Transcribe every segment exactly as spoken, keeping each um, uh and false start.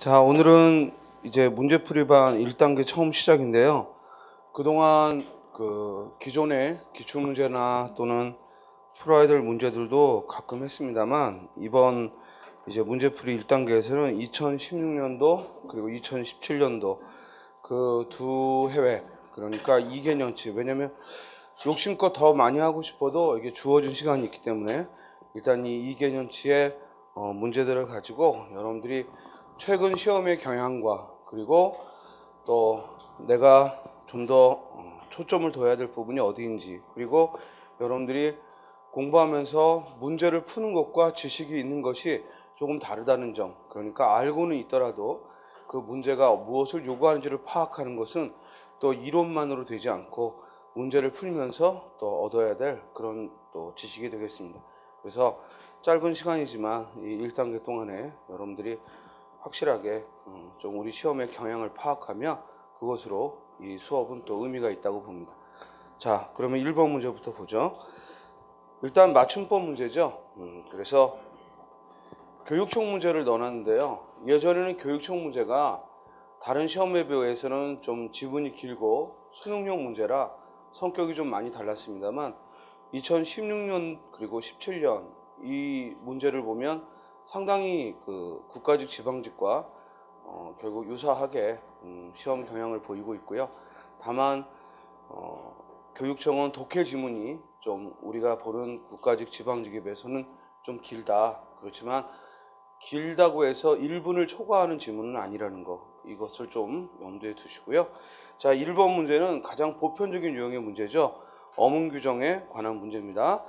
자, 오늘은 이제 문제풀이반 일 단계 처음 시작인데요. 그동안 그 기존의 기출문제나 또는 풀어야 될 문제들도 가끔 했습니다만, 이번 이제 문제풀이 일 단계에서는 이천십육 년도 그리고 이천십칠 년도 그 두 해외, 그러니까 이 개년치, 왜냐면 욕심껏 더 많이 하고 싶어도 이게 주어진 시간이 있기 때문에 일단 이 이 개년치의 어, 문제들을 가지고 여러분들이 최근 시험의 경향과 그리고 또 내가 좀 더 초점을 둬야 될 부분이 어디인지, 그리고 여러분들이 공부하면서 문제를 푸는 것과 지식이 있는 것이 조금 다르다는 점, 그러니까 알고는 있더라도 그 문제가 무엇을 요구하는지를 파악하는 것은 또 이론만으로 되지 않고 문제를 풀면서 또 얻어야 될 그런 또 지식이 되겠습니다. 그래서 짧은 시간이지만 이 일 단계 동안에 여러분들이 확실하게 좀 우리 시험의 경향을 파악하며 그것으로 이 수업은 또 의미가 있다고 봅니다. 자, 그러면 일 번 문제부터 보죠. 일단 맞춤법 문제죠. 그래서 교육청 문제를 넣어놨는데요. 예전에는 교육청 문제가 다른 시험에 비해서는 좀 지분이 길고 수능형 문제라 성격이 좀 많이 달랐습니다만, 이천십육 년 그리고 십칠 년 이 문제를 보면 상당히 그 국가직 지방직과 어 결국 유사하게 음 시험 경향을 보이고 있고요. 다만 어 교육청은 독해 지문이 좀 우리가 보는 국가직 지방직에 비해서는 좀 길다. 그렇지만 길다고 해서 일 분을 초과하는 지문은 아니라는 거, 이것을 좀 염두에 두시고요. 자, 일 번 문제는 가장 보편적인 유형의 문제죠. 어문 규정에 관한 문제입니다.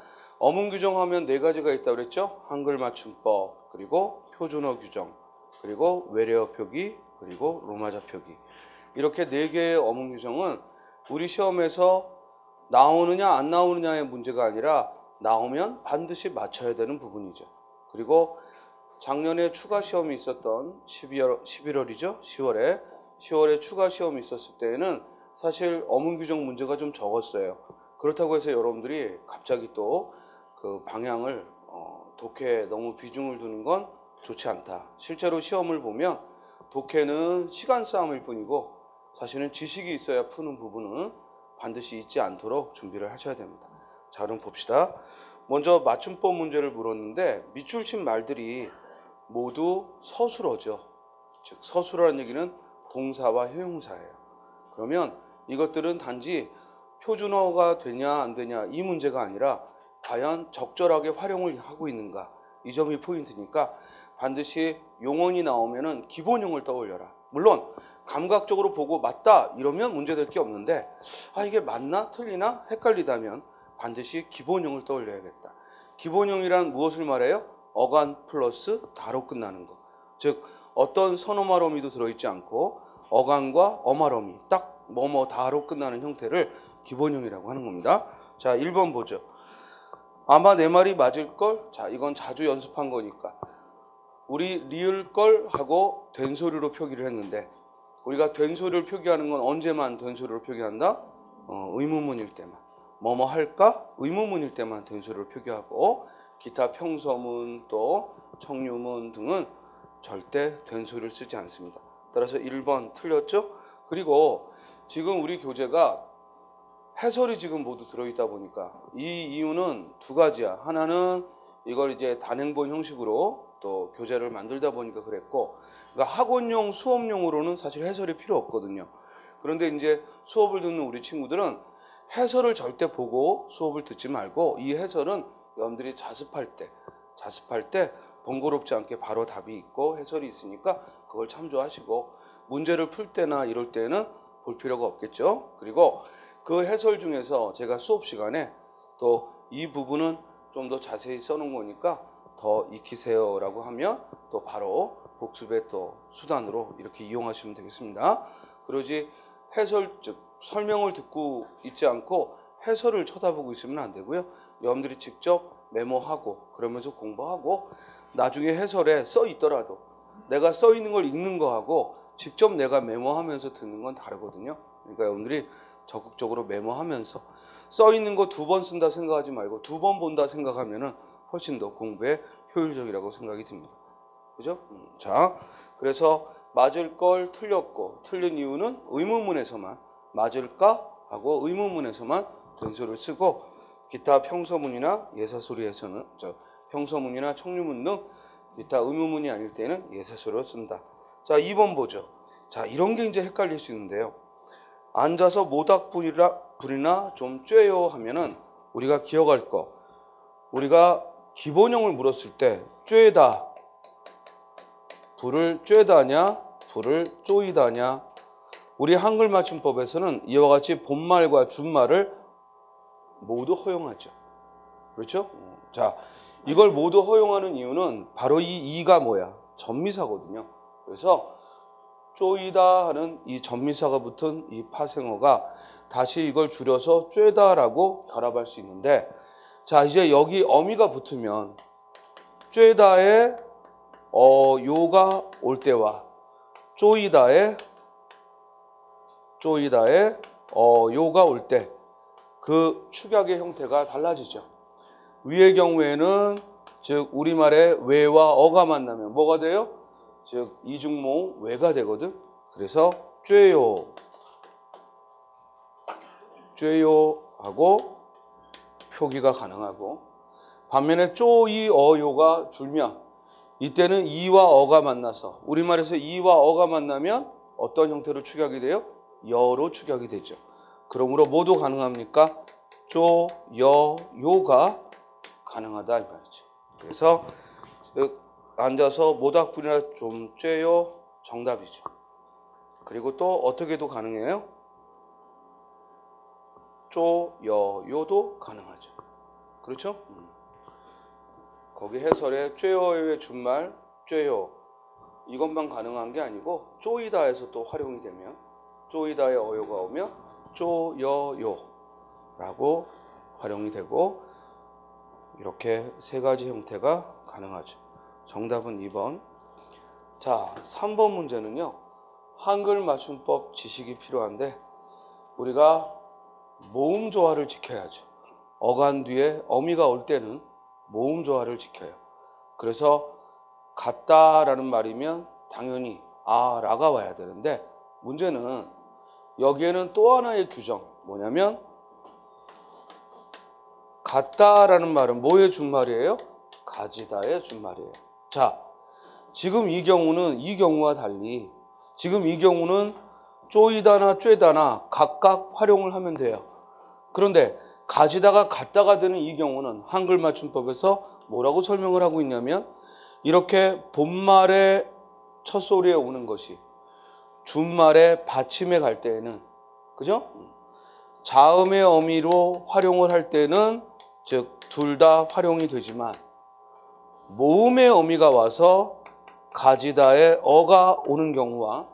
어문 규정 하면 네 가지가 있다고 그랬죠. 한글 맞춤법, 그리고 표준어 규정, 그리고 외래어 표기, 그리고 로마자 표기. 이렇게 네 개의 어문 규정은 우리 시험에서 나오느냐 안 나오느냐의 문제가 아니라 나오면 반드시 맞춰야 되는 부분이죠. 그리고 작년에 추가 시험이 있었던 십이월, 십일월이죠. 시월에. 시월에 추가 시험이 있었을 때에는 사실 어문 규정 문제가 좀 적었어요. 그렇다고 해서 여러분들이 갑자기 또 그 방향을 어, 독해에 너무 비중을 두는 건 좋지 않다. 실제로 시험을 보면 독해는 시간 싸움일 뿐이고 사실은 지식이 있어야 푸는 부분은 반드시 잊지 않도록 준비를 하셔야 됩니다. 자, 그럼 봅시다. 먼저 맞춤법 문제를 물었는데 밑줄 친 말들이 모두 서술어죠. 즉 서술어라는 얘기는 동사와 형용사예요. 그러면 이것들은 단지 표준어가 되냐 안 되냐 이 문제가 아니라 과연 적절하게 활용을 하고 있는가, 이 점이 포인트니까 반드시 용언이 나오면은 기본형을 떠올려라. 물론 감각적으로 보고 맞다 이러면 문제될 게 없는데, 아 이게 맞나 틀리나 헷갈리다면 반드시 기본형을 떠올려야겠다. 기본형이란 무엇을 말해요? 어간 플러스 다로 끝나는 거. 즉 어떤 서너마러미도 들어있지 않고 어간과 어마러미 딱 뭐뭐 다로 끝나는 형태를 기본형이라고 하는 겁니다. 자, 일 번 보죠. 아마 내 말이 맞을걸? 자, 이건 자주 연습한 거니까 우리 리을걸 하고 된소리로 표기를 했는데, 우리가 된소리를 표기하는 건 언제만 된소리로 표기한다? 어, 의문문일 때만. 뭐뭐 할까? 의문문일 때만 된소리로 표기하고, 기타 평서문 또 청유문 등은 절대 된소리를 쓰지 않습니다. 따라서 일 번 틀렸죠? 그리고 지금 우리 교재가 해설이 지금 모두 들어있다 보니까 이 이유는 두 가지야. 하나는 이걸 이제 단행본 형식으로 또 교재를 만들다 보니까 그랬고, 그러니까 학원용 수업용으로는 사실 해설이 필요 없거든요. 그런데 이제 수업을 듣는 우리 친구들은 해설을 절대 보고 수업을 듣지 말고 이 해설은 여러분들이 자습할 때 자습할 때 번거롭지 않게 바로 답이 있고 해설이 있으니까 그걸 참조하시고, 문제를 풀 때나 이럴 때는 볼 필요가 없겠죠. 그리고 그 해설 중에서 제가 수업 시간에 또 이 부분은 좀 더 자세히 써놓은 거니까 더 익히세요 라고 하면 또 바로 복습의 또 수단으로 이렇게 이용하시면 되겠습니다. 그러지 해설, 즉 설명을 듣고 있지 않고 해설을 쳐다보고 있으면 안 되고요. 여러분들이 직접 메모하고 그러면서 공부하고, 나중에 해설에 써 있더라도 내가 써 있는 걸 읽는 거하고 직접 내가 메모하면서 듣는 건 다르거든요. 그러니까 여러분들이 적극적으로 메모하면서 써 있는 거 두 번 쓴다 생각하지 말고 두 번 본다 생각하면은 훨씬 더 공부에 효율적이라고 생각이 듭니다. 그죠? 자, 그래서 맞을 걸 틀렸고, 틀린 이유는 의문문에서만 맞을까 하고 의문문에서만 된수를 쓰고, 기타 평서문이나 예사소리에서는 저 평서문이나 청류문 등 기타 의문문이 아닐 때는 예사소리를 쓴다. 자, 이 번 보죠. 자, 이런 게 이제 헷갈릴 수 있는데요. 앉아서 모닥불이라 불이나 좀 쬐요 하면은 우리가 기억할 거, 우리가 기본형을 물었을 때 쬐다, 불을 쬐다냐, 불을 쪼이다냐. 우리 한글 맞춤법에서는 이와 같이 본말과 준말을 모두 허용하죠. 그렇죠? 자, 이걸 모두 허용하는 이유는 바로 이 이가 뭐야? 전미사거든요. 그래서 쪼이다 하는 이 전미사가 붙은 이 파생어가 다시 이걸 줄여서 쬐다라고 결합할 수 있는데, 자, 이제 여기 어미가 붙으면 쬐다에 어, 요가 올 때와 쪼이다에 쪼이다에 어, 요가 올 때 그 축약의 형태가 달라지죠. 위의 경우에는 즉 우리말에 외와 어가 만나면 뭐가 돼요? 즉 이중모음 외가 되거든. 그래서 쬐요 쬐요 하고 표기가 가능하고, 반면에 쪼이 어요가 줄면 이때는 이와 어가 만나서, 우리말에서 이와 어가 만나면 어떤 형태로 축약이 돼요? 여로 축약이 되죠. 그러므로 모두 가능합니까? 쪼, 여, 요가 가능하다 이 말이죠. 그래서 앉아서 모닥불이나 좀 쬐요 정답이죠. 그리고 또 어떻게도 가능해요? 쪼, 여, 요도 가능하죠. 그렇죠? 거기 해설에 쬐요의 준말, 쬐요 이것만 가능한 게 아니고 쪼이다에서 또 활용이 되면, 쪼이다의 어요가 오면 쪼여요 라고 활용이 되고, 이렇게 세 가지 형태가 가능하죠. 정답은 이 번. 자, 삼 번 문제는요, 한글 맞춤법 지식이 필요한데 우리가 모음 조화를 지켜야죠. 어간 뒤에 어미가 올 때는 모음 조화를 지켜요. 그래서 같다라는 말이면 당연히 아, 라가 와야 되는데, 문제는 여기에는 또 하나의 규정, 뭐냐면 같다라는 말은 뭐의 준말이에요? 가지다의 준말이에요. 자, 지금 이 경우는 이 경우와 달리 지금 이 경우는 쪼이다나 쬐다나 각각 활용을 하면 돼요. 그런데 가지다가 갔다가 되는 이 경우는 한글 맞춤법에서 뭐라고 설명을 하고 있냐면, 이렇게 본말의 첫 소리에 오는 것이 준말의 받침에 갈 때에는, 그죠? 자음의 어미로 활용을 할 때는 즉 둘 다 활용이 되지만, 모음의 어미가 와서 가지다의 어가 오는 경우와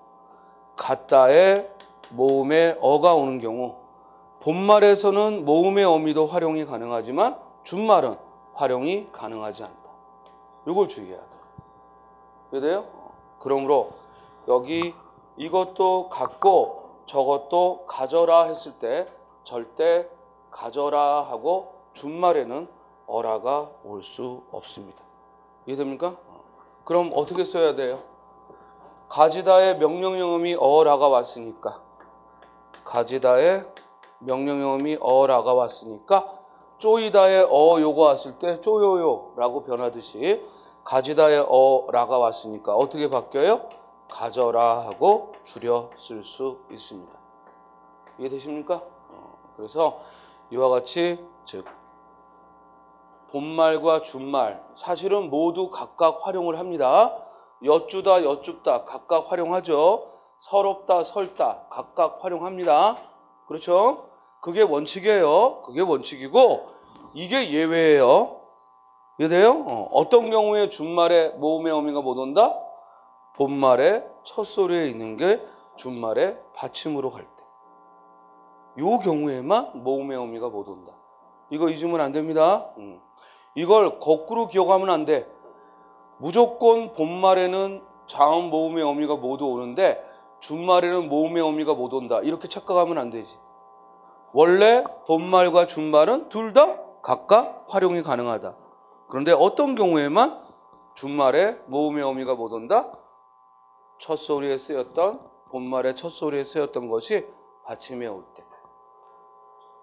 갔다의 모음의 어가 오는 경우, 본말에서는 모음의 어미도 활용이 가능하지만 준말은 활용이 가능하지 않다. 이걸 주의해야 돼요. 그래요? 그러므로 여기 이것도 갖고 저것도 가져라 했을 때 절대 가져라 하고 준말에는 어라가 올 수 없습니다. 이해됩니까? 그럼 어떻게 써야 돼요? 가지다의 명령형음이 어라가 왔으니까, 가지다의 명령형음이 어라가 왔으니까 쪼이다의 어 요가 왔을 때 쪼요요 라고 변하듯이, 가지다의 어라가 왔으니까 어떻게 바뀌어요? 가져라 하고 줄여 쓸 수 있습니다. 이해되십니까? 그래서 이와 같이 즉 본말과 준말 사실은 모두 각각 활용을 합니다. 여쭈다 여쭙다 각각 활용하죠. 서럽다 설다 각각 활용합니다. 그렇죠? 그게 원칙이에요. 그게 원칙이고 이게 예외예요. 이해돼요? 어, 어떤 경우에 준말에 모음의 어미가 못 온다? 본말의 첫 소리에 있는 게 준말의 받침으로 갈 때, 요 경우에만 모음의 어미가 못 온다. 이거 잊으면 안 됩니다. 음. 이걸 거꾸로 기억하면 안 돼. 무조건 본말에는 자음 모음의 어미가 모두 오는데 준말에는 모음의 어미가 못 온다, 이렇게 착각하면 안 되지. 원래 본말과 준말은 둘 다 각각 활용이 가능하다. 그런데 어떤 경우에만 준말에 모음의 어미가 못 온다, 첫소리에 쓰였던, 본말의 첫소리에 쓰였던 것이 받침에 올 때다.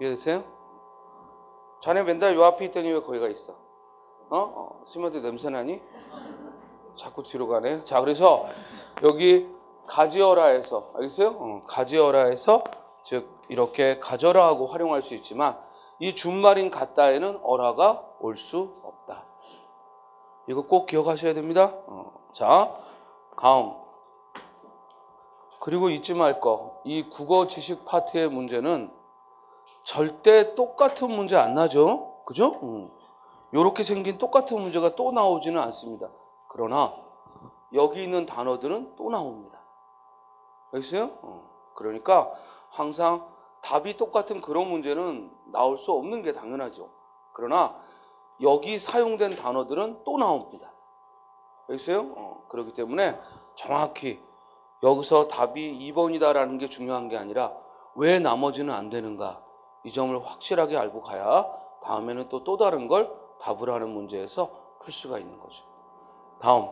이해되세요? 자네 맨날 요 앞에 있더니 왜 거기가 있어? 어? 어? 심한테 냄새나니? 자꾸 뒤로 가네. 자, 그래서 여기 가지어라에서, 알겠어요? 어, 가지어라에서 즉 이렇게 가져라 하고 활용할 수 있지만 이 준말인 갔다에는 어라가 올 수 없다. 이거 꼭 기억하셔야 됩니다. 어, 자, 다음. 그리고 잊지 말 거. 이 국어 지식 파트의 문제는 절대 똑같은 문제 안 나죠. 그죠? 음. 요렇게 생긴 똑같은 문제가 또 나오지는 않습니다. 그러나 여기 있는 단어들은 또 나옵니다. 알겠어요? 어. 그러니까 항상 답이 똑같은 그런 문제는 나올 수 없는 게 당연하죠. 그러나 여기 사용된 단어들은 또 나옵니다. 알겠어요? 어. 그렇기 때문에 정확히 여기서 답이 이 번이다라는 게 중요한 게 아니라 왜 나머지는 안 되는가, 이 점을 확실하게 알고 가야 다음에는 또 또 다른 걸 답을 하는 문제에서 풀 수가 있는 거죠. 다음.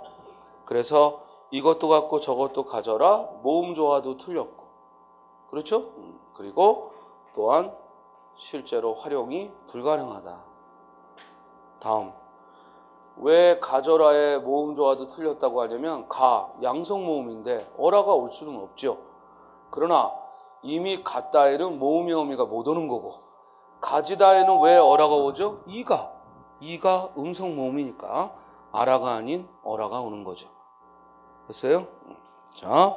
그래서 이것도 갖고 저것도 가져라, 모음 조화도 틀렸고, 그렇죠? 그리고 또한 실제로 활용이 불가능하다. 다음. 왜 가져라의 모음 조화도 틀렸다고 하냐면 가, 양성 모음인데 어라가 올 수는 없죠. 그러나 이미 갔다에는 모음의 어미가 못 오는 거고, 가지다에는 왜 어라가 오죠? 이가, 이가 음성 모음이니까 아라가 아닌 어라가 오는 거죠. 됐어요? 자,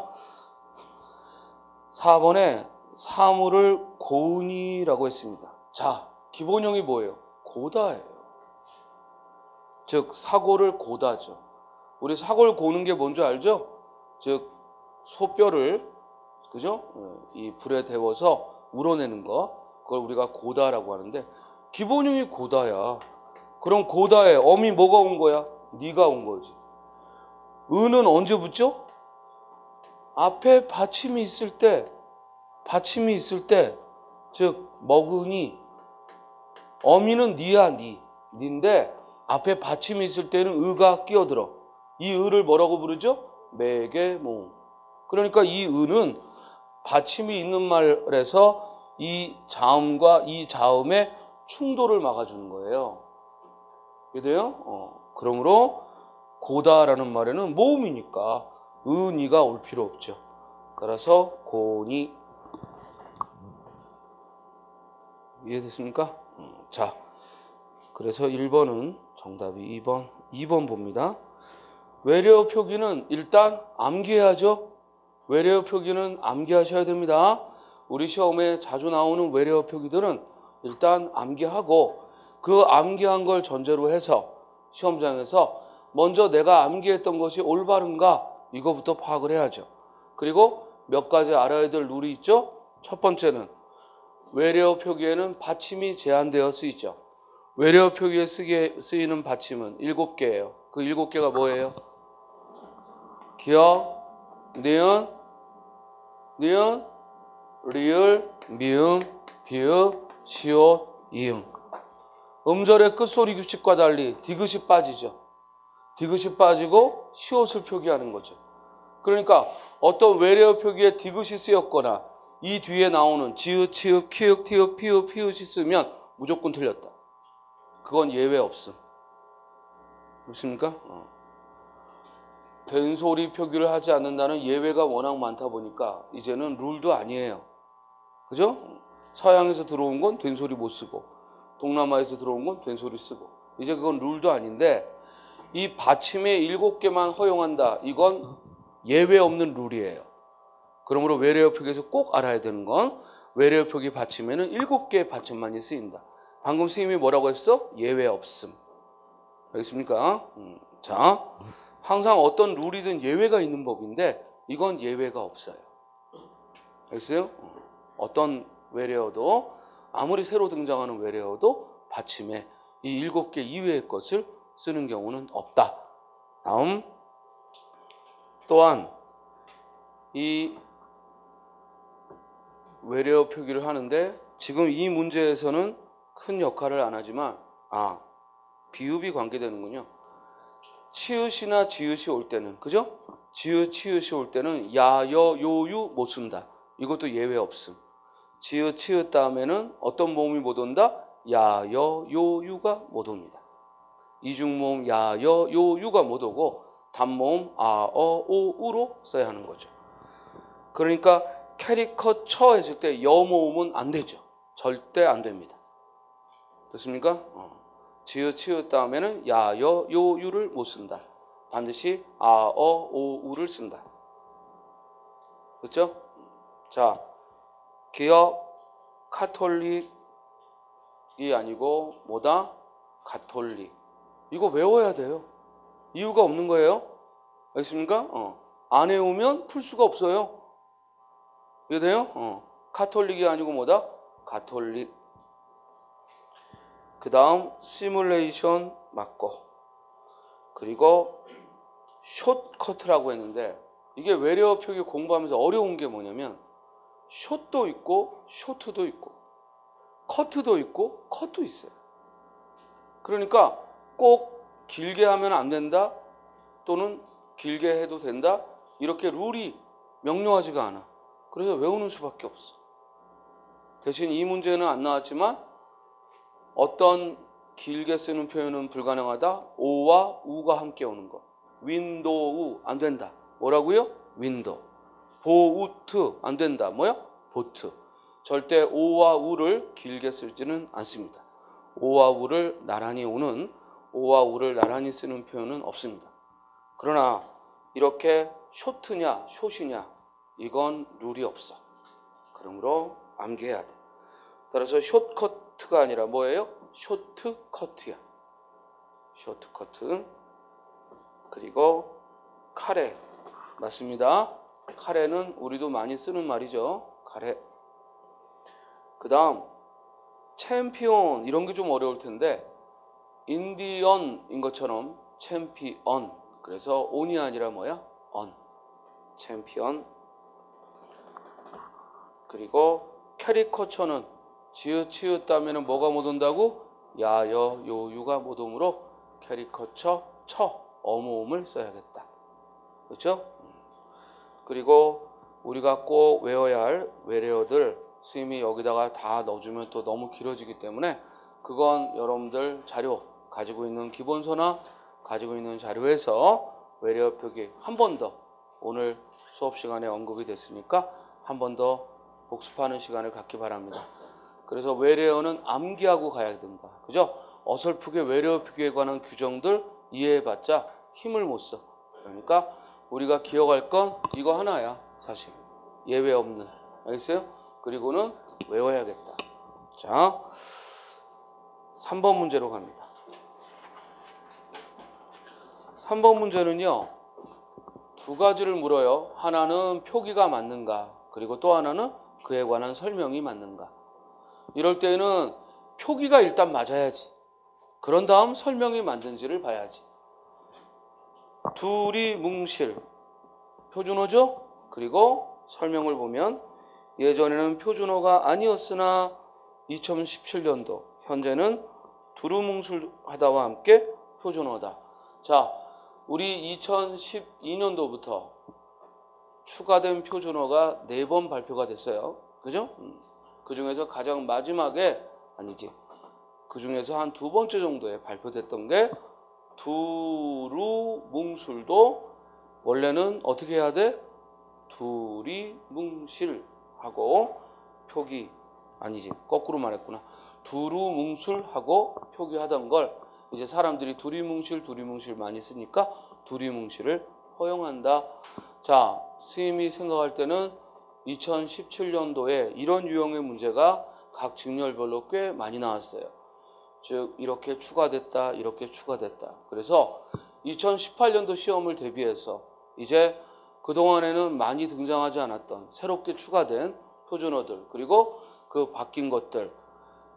사 번에 사물을 고으니라고 했습니다. 자, 기본형이 뭐예요? 고다예요. 즉 사골을 고다죠. 우리 사골 고는 게 뭔지 알죠? 즉 소뼈를, 그죠? 이 불에 데워서 우러내는 거, 그걸 우리가 고다라고 하는데 기본형이 고다야. 그럼 고다에 어미 뭐가 온 거야? 니가 온 거지. 은은 언제 붙죠? 앞에 받침이 있을 때, 받침이 있을 때, 즉 먹으니, 어미는 니야, 니, 니인데 앞에 받침이 있을 때는 의가 끼어들어. 이 의를 뭐라고 부르죠? 매개모음. 그러니까 이 의는 받침이 있는 말에서 이 자음과 이 자음의 충돌을 막아주는 거예요. 이해돼요? 어, 그러므로 고다라는 말에는 모음이니까 은이가 올 필요 없죠. 따라서 고니. 이해됐습니까? 자, 그래서 일 번은 정답이 이 번, 이 번 봅니다. 외래어 표기는 일단 암기해야죠. 외래어 표기는 암기하셔야 됩니다. 우리 시험에 자주 나오는 외래어 표기들은 일단 암기하고, 그 암기한 걸 전제로 해서 시험장에서 먼저 내가 암기했던 것이 올바른가, 이거부터 파악을 해야죠. 그리고 몇 가지 알아야 될 룰이 있죠. 첫 번째는 외래어 표기에는 받침이 제한되어 쓰이죠. 외래어 표기에 쓰게, 쓰이는 받침은 일곱 개예요. 그 일곱 개가 뭐예요? 기역, 니은, 니은, 리을, 미음, 비읍, 시옷, 이응. 음절의 끝소리 규칙과 달리 디귿이 빠지죠. 디귿이 빠지고 시옷을 표기하는 거죠. 그러니까 어떤 외래어 표기에 디귿이 쓰였거나 이 뒤에 나오는 지읒, 치읒, 키읒, 티읒, 피읒, 피읒이 쓰면 무조건 틀렸다. 그건 예외 없음. 맞습니까? 어. 된소리 표기를 하지 않는다는 예외가 워낙 많다 보니까 이제는 룰도 아니에요. 그죠? 서양에서 들어온 건 된소리 못 쓰고, 동남아에서 들어온 건 된소리 쓰고, 이제 그건 룰도 아닌데 이 받침의 일곱 개만 허용한다, 이건 예외 없는 룰이에요. 그러므로 외래어 표기에서 꼭 알아야 되는 건 외래어 표기 받침에는 일곱 개의 받침만이 쓰인다. 방금 선생님이 뭐라고 했어? 예외 없음. 알겠습니까? 음, 자, 항상 어떤 룰이든 예외가 있는 법인데 이건 예외가 없어요. 알겠어요? 어떤 외래어도, 아무리 새로 등장하는 외래어도 받침에 이 일곱 개 이외의 것을 쓰는 경우는 없다. 다음. 또한 이 외래어 표기를 하는데 지금 이 문제에서는 큰 역할을 안 하지만, 아, 비읍이 관계되는군요. 치읓이나 지읒이 올 때는, 그죠? 지읒, 치읒이 올 때는 야, 여, 요유 못 쓴다. 이것도 예외 없음. 지읒, 치읒 다음에는 어떤 모음이 못 온다? 야, 여, 요유가 못 옵니다. 이중모음 야, 여, 요유가 못 오고 단모음 아, 어, 오, 우로 써야 하는 거죠. 그러니까 캐리커처 했을 때 여 모음은 안 되죠. 절대 안 됩니다. 됐습니까? 어. 지읒, 치읒 다음에는 야, 여, 요, 유를 못 쓴다. 반드시 아, 어, 오, 우를 쓴다. 그렇죠? 자, 기업, 카톨릭이 아니고 뭐다? 가톨릭. 이거 외워야 돼요. 이유가 없는 거예요. 알겠습니까? 어. 안 외우면 풀 수가 없어요. 이해 돼요? 어. 카톨릭이 아니고 뭐다? 가톨릭. 그 다음 시뮬레이션 맞고, 그리고 숏커트라고 했는데 이게 외래어 표기 공부하면서 어려운 게 뭐냐면 숏도 있고 쇼트도 있고 커트도 있고 컷도 있어요. 그러니까 꼭 길게 하면 안 된다 또는 길게 해도 된다 이렇게 룰이 명료하지가 않아. 그래서 외우는 수밖에 없어. 대신 이 문제는 안 나왔지만 어떤 길게 쓰는 표현은 불가능하다. 오와 우가 함께 오는 거. 윈도우 안 된다. 뭐라고요? 윈도우. 보우트 안 된다. 뭐야? 보트. 절대 오와 우를 길게 쓰지는 않습니다. 오와 우를 나란히 오는, 오와 우를 나란히 쓰는 표현은 없습니다. 그러나 이렇게 쇼트냐 숏이냐 이건 룰이 없어. 그러므로 암기해야 돼. 따라서 숏커트가 아니라 뭐예요? 쇼트커트야. 쇼트커트. 그리고 카레. 맞습니다. 카레는 우리도 많이 쓰는 말이죠. 카레. 그 다음 챔피언. 이런 게 좀 어려울 텐데 인디언인 것처럼 챔피언. 그래서 온이 아니라 뭐야? 언. 챔피언. 그리고 캐리커처는 지읒, 치읒 다음에는 뭐가 못 온다고? 야, 여, 요, 유가 못 오므로 캐리커처, 처, 어모음을 써야겠다. 그렇죠? 그리고 우리가 꼭 외워야 할 외래어들 스님이 여기다가 다 넣어주면 또 너무 길어지기 때문에 그건 여러분들 자료, 가지고 있는 기본서나 가지고 있는 자료에서 외래어 표기 한 번 더, 오늘 수업 시간에 언급이 됐으니까 한 번 더 복습하는 시간을 갖기 바랍니다. 그래서 외래어는 암기하고 가야 된다. 그죠? 어설프게 외래어 표기에 관한 규정들 이해해봤자 힘을 못 써. 그러니까 우리가 기억할 건 이거 하나야. 사실 예외 없는. 알겠어요? 그리고는 외워야겠다. 자, 삼 번 문제로 갑니다. 삼 번 문제는요, 두 가지를 물어요. 하나는 표기가 맞는가, 그리고 또 하나는 그에 관한 설명이 맞는가. 이럴 때는 표기가 일단 맞아야지. 그런 다음 설명이 맞는지를 봐야지. 두리뭉실. 표준어죠? 그리고 설명을 보면 예전에는 표준어가 아니었으나 이천십칠 년도 현재는 두루뭉술하다와 함께 표준어다. 자, 우리 이천십이 년도부터 추가된 표준어가 네 번 발표가 됐어요. 그죠? 그 중에서 가장 마지막에, 아니지, 그 중에서 한 두 번째 정도에 발표됐던 게 두루뭉술도 원래는 어떻게 해야 돼? 두리뭉실 하고 표기, 아니지, 거꾸로 말했구나. 두루뭉술 하고 표기하던 걸 이제 사람들이 두리뭉실 두리뭉실 많이 쓰니까 두리뭉실을 허용한다. 자, 스님이 생각할 때는 이천십칠 년도에 이런 유형의 문제가 각 직렬별로 꽤 많이 나왔어요. 즉 이렇게 추가됐다, 이렇게 추가됐다. 그래서 이천십팔 년도 시험을 대비해서 이제 그동안에는 많이 등장하지 않았던 새롭게 추가된 표준어들, 그리고 그 바뀐 것들,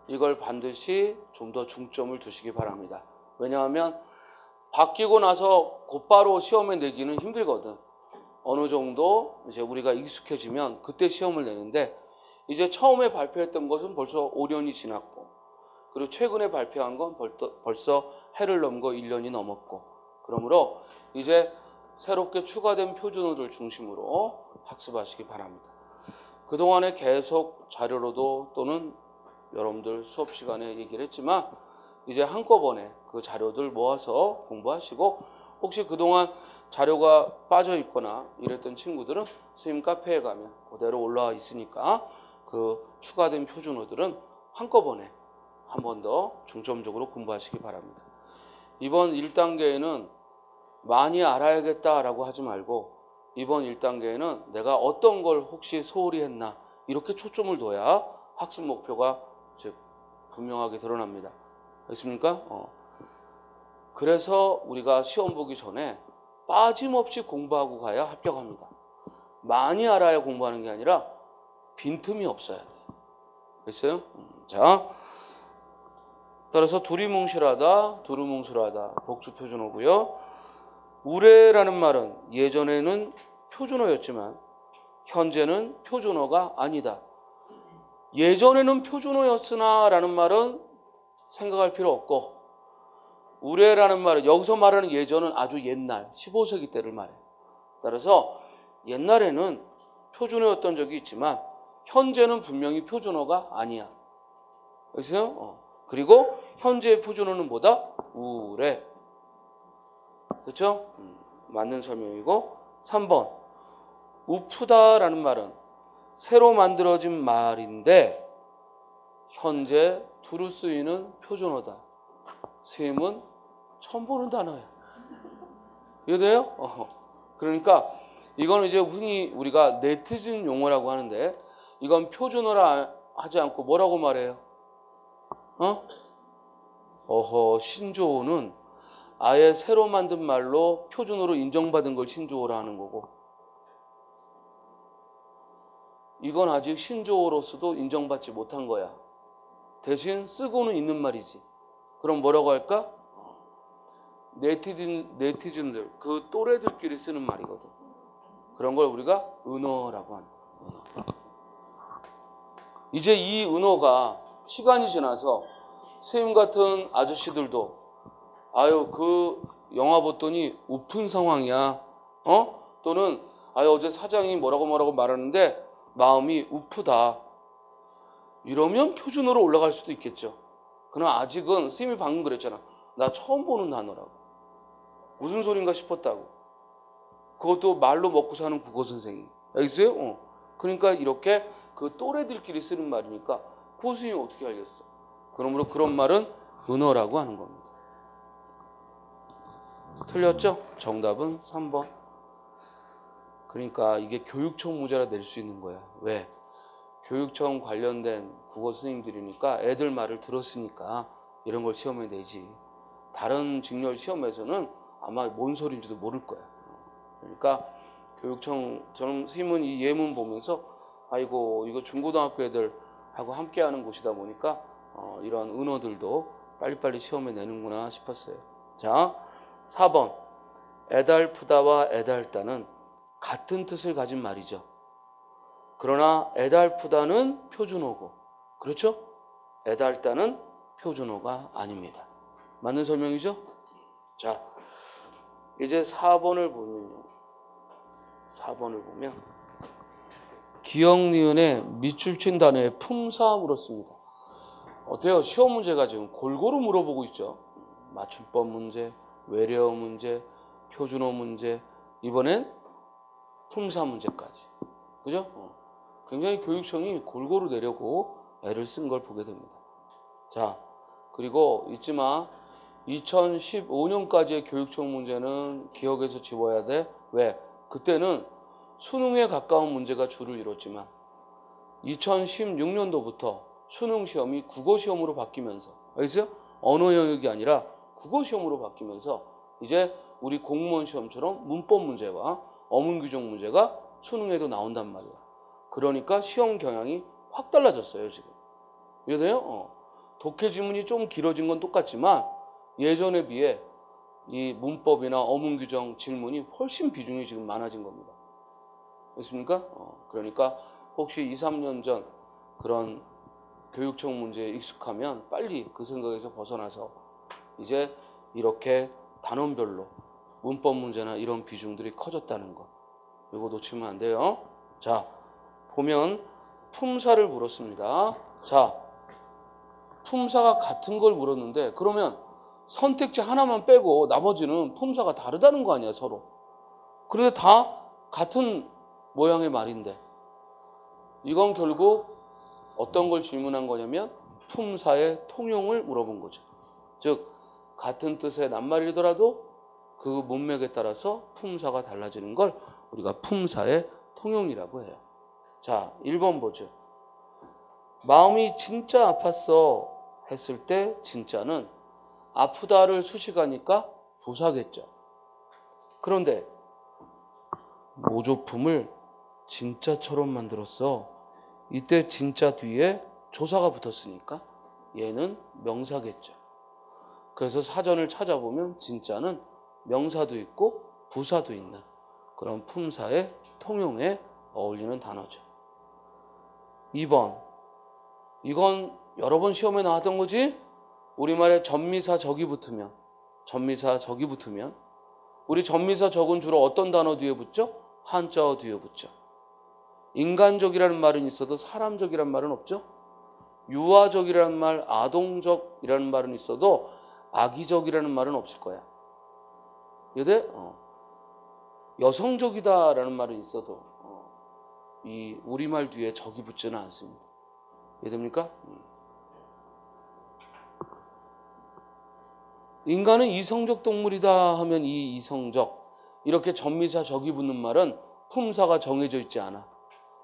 이걸 반드시 좀 더 중점을 두시기 바랍니다. 왜냐하면 바뀌고 나서 곧바로 시험에 내기는 힘들거든. 어느 정도 이제 우리가 익숙해지면 그때 시험을 내는데, 이제 처음에 발표했던 것은 벌써 오 년이 지났고, 그리고 최근에 발표한 건 벌써 해를 넘고 일 년이 넘었고, 그러므로 이제 새롭게 추가된 표준어를 중심으로 학습하시기 바랍니다. 그동안에 계속 자료로도 또는 여러분들 수업 시간에 얘기를 했지만 이제 한꺼번에 그 자료들 모아서 공부하시고, 혹시 그동안 자료가 빠져 있거나 이랬던 친구들은 선생님 카페에 가면 그대로 올라와 있으니까 그 추가된 표준어들은 한꺼번에 한 번 더 중점적으로 공부하시기 바랍니다. 이번 일 단계에는 많이 알아야겠다라고 하지 말고 이번 일 단계에는 내가 어떤 걸 혹시 소홀히 했나, 이렇게 초점을 둬야 학습 목표가 즉 분명하게 드러납니다. 알겠습니까? 어. 그래서 우리가 시험 보기 전에 빠짐없이 공부하고 가야 합격합니다. 많이 알아야 공부하는 게 아니라 빈틈이 없어야 돼요. 됐어요? 자, 따라서 두리뭉실하다, 두루뭉술하다, 복수 표준어고요. 우레라는 말은 예전에는 표준어였지만 현재는 표준어가 아니다. 예전에는 표준어였으나 라는 말은 생각할 필요 없고, 우레라는 말은 여기서 말하는 예전은 아주 옛날 십오 세기 때를 말해요. 따라서 옛날에는 표준어였던 적이 있지만 현재는 분명히 표준어가 아니야. 알겠어요? 어. 그리고 현재의 표준어는 뭐다? 우레. 그렇죠? 음, 맞는 설명이고. 삼 번, 우프다라는 말은 새로 만들어진 말인데 현재 두루 쓰이는 표준어다. 선생님은 처음 보는 단어예요. 이해돼요? 어. 그러니까 이건 이제 흔히 우리가 네티즌 용어라고 하는데 이건 표준어라 하지 않고 뭐라고 말해요? 어? 어허, 신조어는 아예 새로 만든 말로 표준어로 인정받은 걸 신조어라 하는 거고, 이건 아직 신조어로서도 인정받지 못한 거야. 대신 쓰고는 있는 말이지. 그럼 뭐라고 할까? 네티즌, 네티즌들, 그 또래들끼리 쓰는 말이거든. 그런 걸 우리가 은어라고 하는 거야. 은어. 이제 이 은어가 시간이 지나서 선생님 같은 아저씨들도 아유 그 영화 봤더니 우픈 상황이야, 어? 또는 아유 어제 사장이 뭐라고 뭐라고 말하는데 마음이 우프다, 이러면 표준어로 올라갈 수도 있겠죠. 그러나 아직은 선생님이 방금 그랬잖아, 나 처음 보는 단어라고. 무슨 소린가 싶었다고. 그것도 말로 먹고 사는 국어 선생이. 알겠어요? 어. 그러니까 이렇게 그 또래들끼리 쓰는 말이니까 고수님 어떻게 알겠어? 그러므로 그런 말은 은어라고 하는 겁니다. 틀렸죠? 정답은 삼 번. 그러니까 이게 교육청 문제라 낼 수 있는 거야. 왜? 교육청 관련된 국어 선생님들이니까 애들 말을 들었으니까 이런 걸 시험에 내지. 다른 직렬 시험에서는 아마 뭔 소리인지도 모를 거야. 그러니까 교육청, 저는 선생님은 이 예문 보면서 아이고 이거 중고등학교 애들 하고 함께하는 곳이다 보니까 어, 이러한 은어들도 빨리빨리 시험에 내는구나 싶었어요. 자, 사 번, 애달프다와 애달다는 같은 뜻을 가진 말이죠. 그러나 애달프다는 표준어고, 그렇죠? 애달다는 표준어가 아닙니다. 맞는 설명이죠? 자, 이제 사 번을 보면요, 사 번을 보면 기역, 니은에 밑줄 친 단어의 품사함으로 씁니다. 어때요? 시험 문제가 지금 골고루 물어보고 있죠. 맞춤법 문제, 외래어 문제, 표준어 문제, 이번엔 품사 문제까지. 그죠? 어. 굉장히 교육청이 골고루 내려고 애를 쓴 걸 보게 됩니다. 자, 그리고 잊지 마. 이천십오 년까지의 교육청 문제는 기억에서 지워야 돼. 왜? 그때는 수능에 가까운 문제가 주를 이뤘지만 이천십육 년도부터 수능 시험이 국어 시험으로 바뀌면서, 알겠어요? 언어 영역이 아니라 국어 시험으로 바뀌면서 이제 우리 공무원 시험처럼 문법 문제와 어문 규정 문제가 수능에도 나온단 말이야. 그러니까 시험 경향이 확 달라졌어요, 지금. 이해돼요? 어. 독해 지문이 좀 길어진 건 똑같지만 예전에 비해 이 문법이나 어문 규정 질문이 훨씬 비중이 지금 많아진 겁니다. 있습니까? 어, 그러니까 혹시 이, 삼 년 전 그런 교육청 문제에 익숙하면 빨리 그 생각에서 벗어나서 이제 이렇게 단원별로 문법 문제나 이런 비중들이 커졌다는 거. 이거 놓치면 안 돼요. 자, 보면 품사를 물었습니다. 자, 품사가 같은 걸 물었는데 그러면 선택지 하나만 빼고 나머지는 품사가 다르다는 거 아니야, 서로. 그런데 다 같은 모양의 말인데 이건 결국 어떤 걸 질문한 거냐면 품사의 통용을 물어본 거죠. 즉 같은 뜻의 낱말이더라도 그 문맥에 따라서 품사가 달라지는 걸 우리가 품사의 통용이라고 해요. 자, 일 번 보죠. 마음이 진짜 아팠어 했을 때 진짜는 아프다를 수식하니까 부사겠죠. 그런데 모조품을 진짜처럼 만들었어. 이때 진짜 뒤에 조사가 붙었으니까 얘는 명사겠죠. 그래서 사전을 찾아보면 진짜는 명사도 있고 부사도 있는 그런 품사의 통용에 어울리는 단어죠. 이 번, 이건 여러 번 시험에 나왔던 거지? 우리말에 전미사 적이 붙으면 전미사 적이 붙으면 우리 전미사 적은 주로 어떤 단어 뒤에 붙죠? 한자어 뒤에 붙죠. 인간적이라는 말은 있어도 사람적이라는 말은 없죠. 유아적이라는 말, 아동적이라는 말은 있어도 아기적이라는 말은 없을 거야. 근데 어, 여성적이다라는 말은 있어도 어, 이 우리말 뒤에 적이 붙지는 않습니다. 이해됩니까? 인간은 이성적 동물이다 하면 이 이성적, 이렇게 전미사 적이 붙는 말은 품사가 정해져 있지 않아.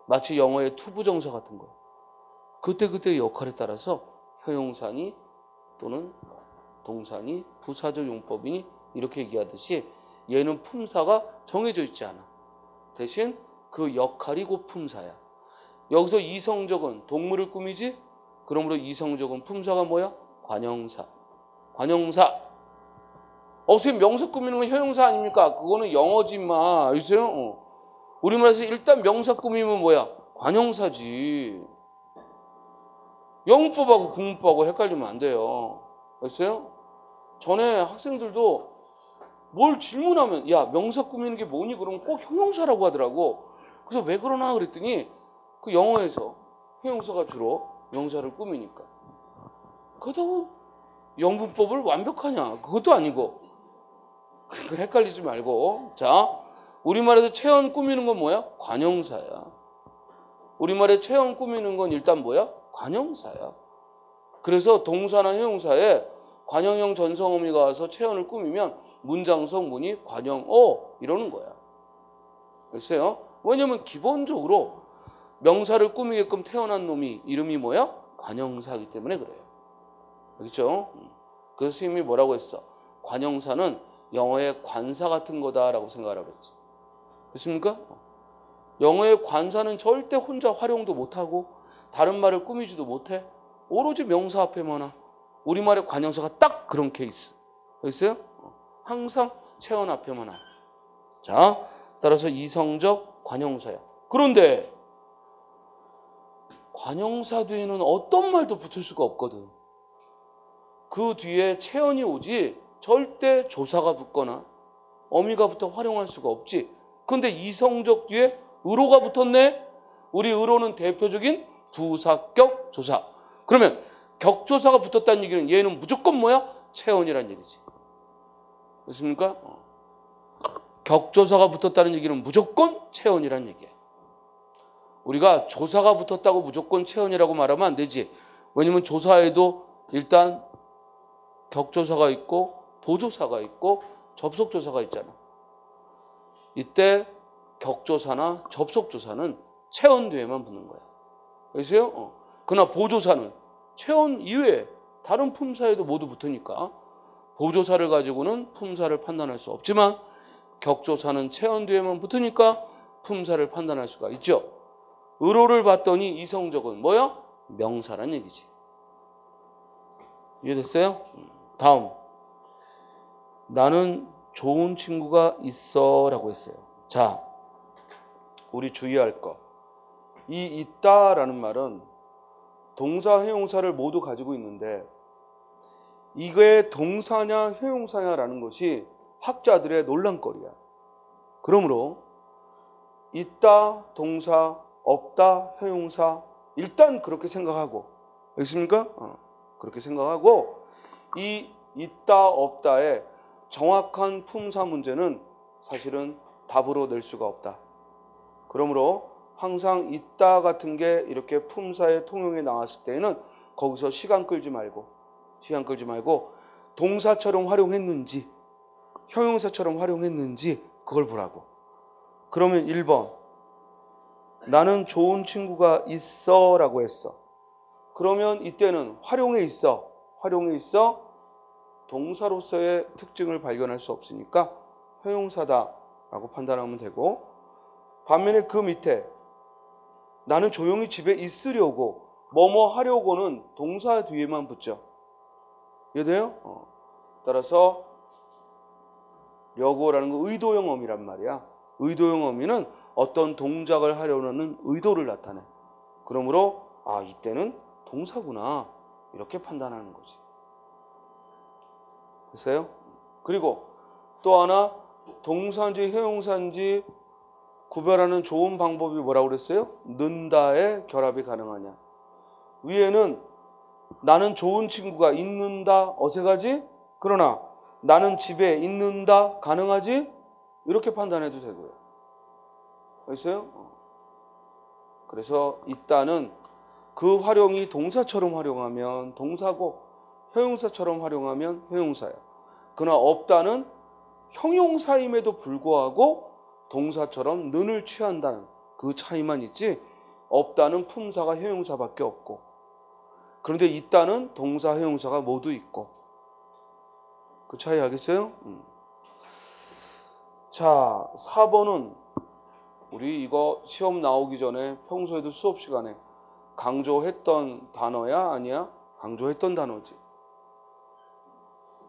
마치 영어의 투부정사 같은 거. 그때그때의 역할에 따라서 형용사니 또는 동사니 부사적 용법이니 이렇게 얘기하듯이 얘는 품사가 정해져 있지 않아. 대신 그 역할이 곧 품사야. 여기서 이성적은 동물을 꾸미지? 그러므로 이성적은 품사가 뭐야? 관형사. 관형사. 어, 선생님 명사 꾸미는 건 형용사 아닙니까? 그거는 영어지 마. 알겠어요? 어. 우리말에서 일단 명사 꾸미면 뭐야? 관형사지. 영문법하고 국문법하고 헷갈리면 안 돼요. 알겠어요? 전에 학생들도 뭘 질문하면 야, 명사 꾸미는 게 뭐니? 그러면 꼭 형용사라고 하더라고. 그래서 왜 그러나? 그랬더니 그 영어에서 형용사가 주로 명사를 꾸미니까. 그렇다고 영문법을 완벽하냐? 그것도 아니고. 그러니까 헷갈리지 말고. 자, 우리말에서 체형 꾸미는 건 뭐야? 관형사야. 우리말에 체형 꾸미는 건 일단 뭐야? 관형사야. 그래서 동사나 형용사에 관형형 전성어미가 와서 체형을 꾸미면 문장 성분이 관형어 이러는 거야. 글쎄요. 왜냐면 기본적으로 명사를 꾸미게끔 태어난 놈이 이름이 뭐야? 관형사이기 때문에 그래요. 알겠죠? 그래서 스님이 뭐라고 했어? 관형사는 영어의 관사 같은 거다라고 생각하라고 했지. 됐습니까? 영어의 관사는 절대 혼자 활용도 못하고 다른 말을 꾸미지도 못해. 오로지 명사 앞에만 와. 우리말의 관형사가 딱 그런 케이스. 알겠어요? 항상 체언 앞에만 와. 자, 따라서 이성적 관형사야. 그런데 관형사 뒤에는 어떤 말도 붙을 수가 없거든. 그 뒤에 체언이 오지 절대 조사가 붙거나 어미가 붙어 활용할 수가 없지. 근데 이성적 뒤에 의로가 붙었네. 우리 의로는 대표적인 부사격 조사. 그러면 격조사가 붙었다는 얘기는 얘는 무조건 뭐야? 체언이란 얘기지. 그렇습니까? 어. 격조사가 붙었다는 얘기는 무조건 체언이란 얘기야. 우리가 조사가 붙었다고 무조건 체언이라고 말하면 안 되지. 왜냐면 조사에도 일단 격조사가 있고 보조사가 있고 접속조사가 있잖아. 이때 격조사나 접속조사는 체언 뒤에만 붙는 거야. 알겠어요? 어. 그러나 보조사는 체언 이외에 다른 품사에도 모두 붙으니까 보조사를 가지고는 품사를 판단할 수 없지만 격조사는 체언 뒤에만 붙으니까 품사를 판단할 수가 있죠. 의로를 봤더니 이성적은 뭐야? 명사란 얘기지. 이해됐어요? 다음. 나는 좋은 친구가 있어 라고 했어요. 자, 우리 주의할 거. 이 있다라는 말은 동사, 형용사를 모두 가지고 있는데 이게 동사냐, 형용사냐라는 것이 학자들의 논란거리야. 그러므로 있다, 동사, 없다, 형용사 일단 그렇게 생각하고, 알겠습니까? 어, 그렇게 생각하고 이 있다, 없다의 정확한 품사 문제는 사실은 답으로 낼 수가 없다. 그러므로 항상 있다 같은 게 이렇게 품사의 통용에 나왔을 때에는 거기서 시간 끌지 말고 시간 끌지 말고 동사처럼 활용했는지 형용사처럼 활용했는지 그걸 보라고. 그러면 일 번, 나는 좋은 친구가 있어 라고 했어. 그러면 이때는 활용에 있어 활용에 있어 동사로서의 특징을 발견할 수 없으니까 형용사다 라고 판단하면 되고, 반면에 그 밑에 나는 조용히 집에 있으려고 뭐뭐 하려고는 동사 뒤에만 붙죠. 이해돼요? 어. 따라서 려고라는 건 의도형 어미란 말이야. 의도형 어미는 어떤 동작을 하려는 의도를 나타내. 그러므로 아 이때는 동사구나 이렇게 판단하는 거지. 됐어요? 그리고 또 하나, 동사인지 형용사인지 구별하는 좋은 방법이 뭐라고 그랬어요? 는다의 결합이 가능하냐. 위에는 나는 좋은 친구가 있는다 어색하지? 그러나 나는 집에 있는다 가능하지? 이렇게 판단해도 되고요. 알겠어요? 그래서 있다는 그 활용이 동사처럼 활용하면 동사고 형용사처럼 활용하면 형용사예요. 그러나 없다는 형용사임에도 불구하고 동사처럼 는을 취한다는 그 차이만 있지, 없다는 품사가 형용사밖에 없고, 그런데 있다는 동사 형용사가 모두 있고, 그 차이 알겠어요? 음. 자, 사 번은 우리 이거 시험 나오기 전에 평소에도 수업 시간에 강조했던 단어야 아니야? 강조했던 단어지.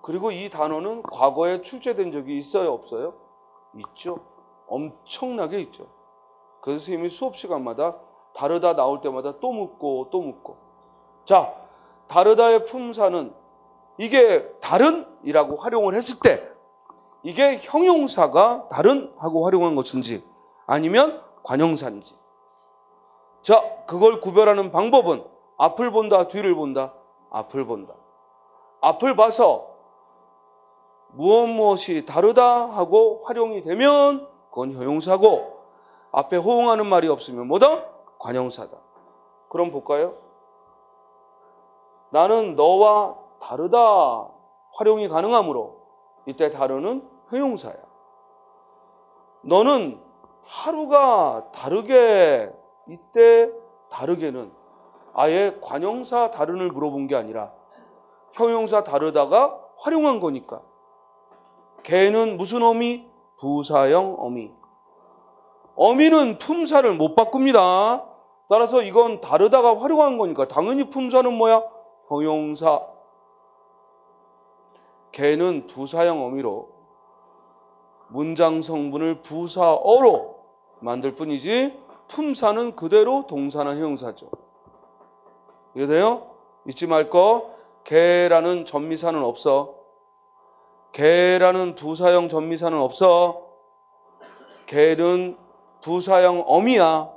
그리고 이 단어는 과거에 출제된 적이 있어요 없어요? 있죠. 엄청나게 있죠. 그래서 선생님이 수업 시간마다 다르다 나올 때마다 또 묻고 또 묻고. 자, 다르다의 품사는 이게 다른 이라고 활용을 했을 때 이게 형용사가 다른 하고 활용한 것인지 아니면 관형사인지. 자, 그걸 구별하는 방법은 앞을 본다 뒤를 본다? 앞을 본다. 앞을 봐서 무엇 무엇이 다르다 하고 활용이 되면 그건 형용사고, 앞에 호응하는 말이 없으면 뭐다? 관형사다. 그럼 볼까요? 나는 너와 다르다 활용이 가능하므로 이때 다르는 형용사야. 너는 하루가 다르게, 이때 다르게는 아예 관형사 다른을 물어본 게 아니라 형용사 다르다가 활용한 거니까. 걔는 무슨 어미? 부사형 어미. 어미는 품사를 못 바꿉니다. 따라서 이건 다르다가 활용한 거니까 당연히 품사는 뭐야? 형용사. 걔는 부사형 어미로 문장 성분을 부사어로 만들 뿐이지 품사는 그대로 동사나 형용사죠. 이해돼요? 잊지 말 거. 걔라는 전미사는 없어. 걔라는 부사형 전미사는 없어. 걔는 부사형 어미야.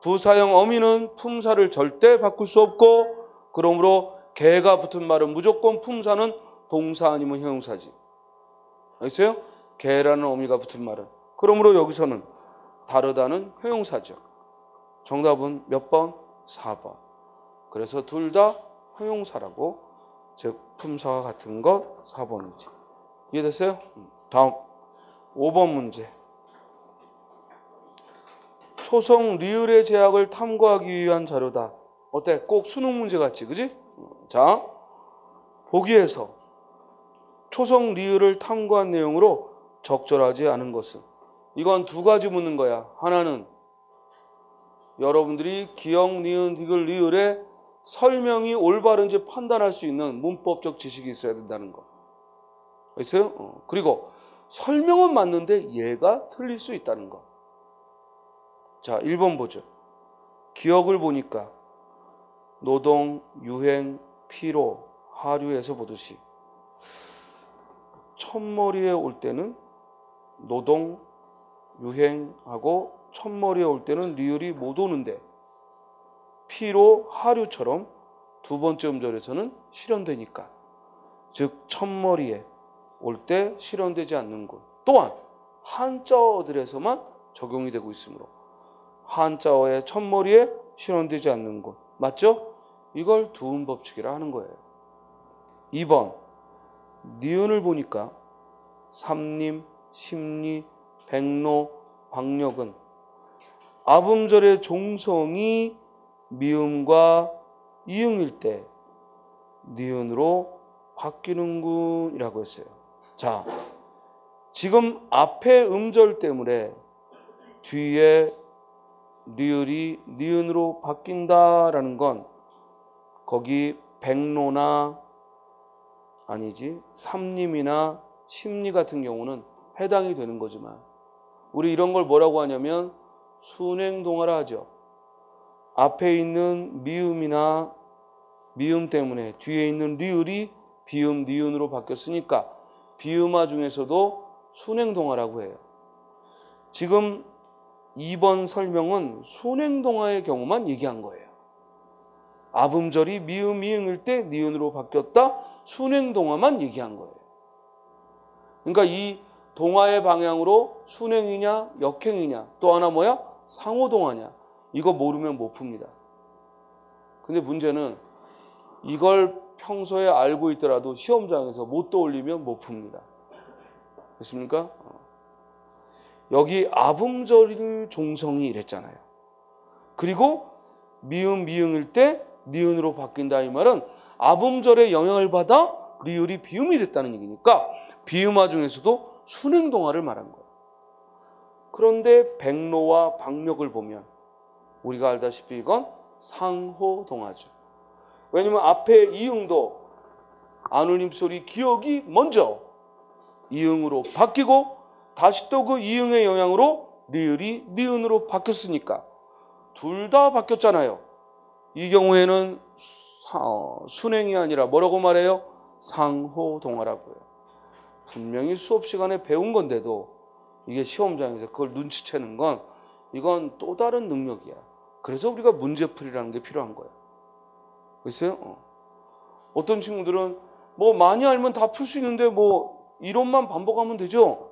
부사형 어미는 품사를 절대 바꿀 수 없고, 그러므로 걔가 붙은 말은 무조건 품사는 동사 아니면 형용사지. 알겠어요? 걔라는 어미가 붙은 말은. 그러므로 여기서는 다르다는 형용사죠. 정답은 몇 번? 사 번. 그래서 둘 다 형용사라고, 즉 품사와 같은 것 사 번이지. 이해됐어요? 다음 오 번 문제. 초성 리을의 제약을 탐구하기 위한 자료다. 어때? 꼭 수능 문제 같지, 그지? 자, 보기에서 초성 리을을 탐구한 내용으로 적절하지 않은 것은, 이건 두 가지 묻는 거야. 하나는 여러분들이 기역, 니은, 디귿, 리을의 설명이 올바른지 판단할 수 있는 문법적 지식이 있어야 된다는 거. 있어요? 어. 그리고 설명은 맞는데 얘가 틀릴 수 있다는 거. 자, 일 번 보죠. 기억을 보니까 노동, 유행, 피로, 하류에서 보듯이 첫머리에 올 때는 노동, 유행하고 첫머리에 올 때는 리을이 못 오는데 피로 하류처럼 두 번째 음절에서는 실현되니까, 즉 첫머리에 올 때 실현되지 않는 것 또한 한자어들에서만 적용이 되고 있으므로 한자어의 첫머리에 실현되지 않는 것 맞죠? 이걸 두음 법칙이라 하는 거예요. 이 번 니은을 보니까 삼림, 심리, 백로, 박력은 아음절의 종성이 미음과 이응일 때 니은으로 바뀌는군이라고 했어요. 자, 지금 앞에 음절 때문에 뒤에 리을이 니은으로 바뀐다라는 건 거기 백로나 아니지 삼림이나 심리 같은 경우는 해당이 되는 거지만 우리 이런 걸 뭐라고 하냐면 순행동화라 하죠. 앞에 있는 미음이나 미음 때문에 뒤에 있는 리을이 비음, 니은으로 바뀌었으니까 비음화 중에서도 순행동화라고 해요. 지금 이 번 설명은 순행동화의 경우만 얘기한 거예요. 아음절이 미음, 이응일 때 니은으로 바뀌었다, 순행동화만 얘기한 거예요. 그러니까 이 동화의 방향으로 순행이냐 역행이냐 또 하나 뭐야? 상호동화냐, 이거 모르면 못 풉니다. 근데 문제는 이걸 평소에 알고 있더라도 시험장에서 못 떠올리면 못 풉니다. 됐습니까? 여기 아음절 종성이 이랬잖아요. 그리고 미음, 미응일 때 니은으로 바뀐다, 이 말은 아음절에 영향을 받아 리을이 비음이 됐다는 얘기니까 비음화 중에서도 순행동화를 말한 거예요. 그런데 백로와 박력을 보면 우리가 알다시피 이건 상호동화죠. 왜냐면 앞에 이응도 안울림 소리 기억이 먼저 이응으로 바뀌고 다시 또 그 이응의 영향으로 리을이 니은으로 바뀌었으니까 둘 다 바뀌었잖아요. 이 경우에는 순행이 아니라 뭐라고 말해요? 상호동화라고요. 분명히 수업 시간에 배운 건데도 이게 시험장에서 그걸 눈치채는 건 이건 또 다른 능력이야. 그래서 우리가 문제풀이라는 게 필요한 거예요. 글쎄요? 어. 어떤 친구들은 뭐 많이 알면 다 풀 수 있는데 뭐 이론만 반복하면 되죠?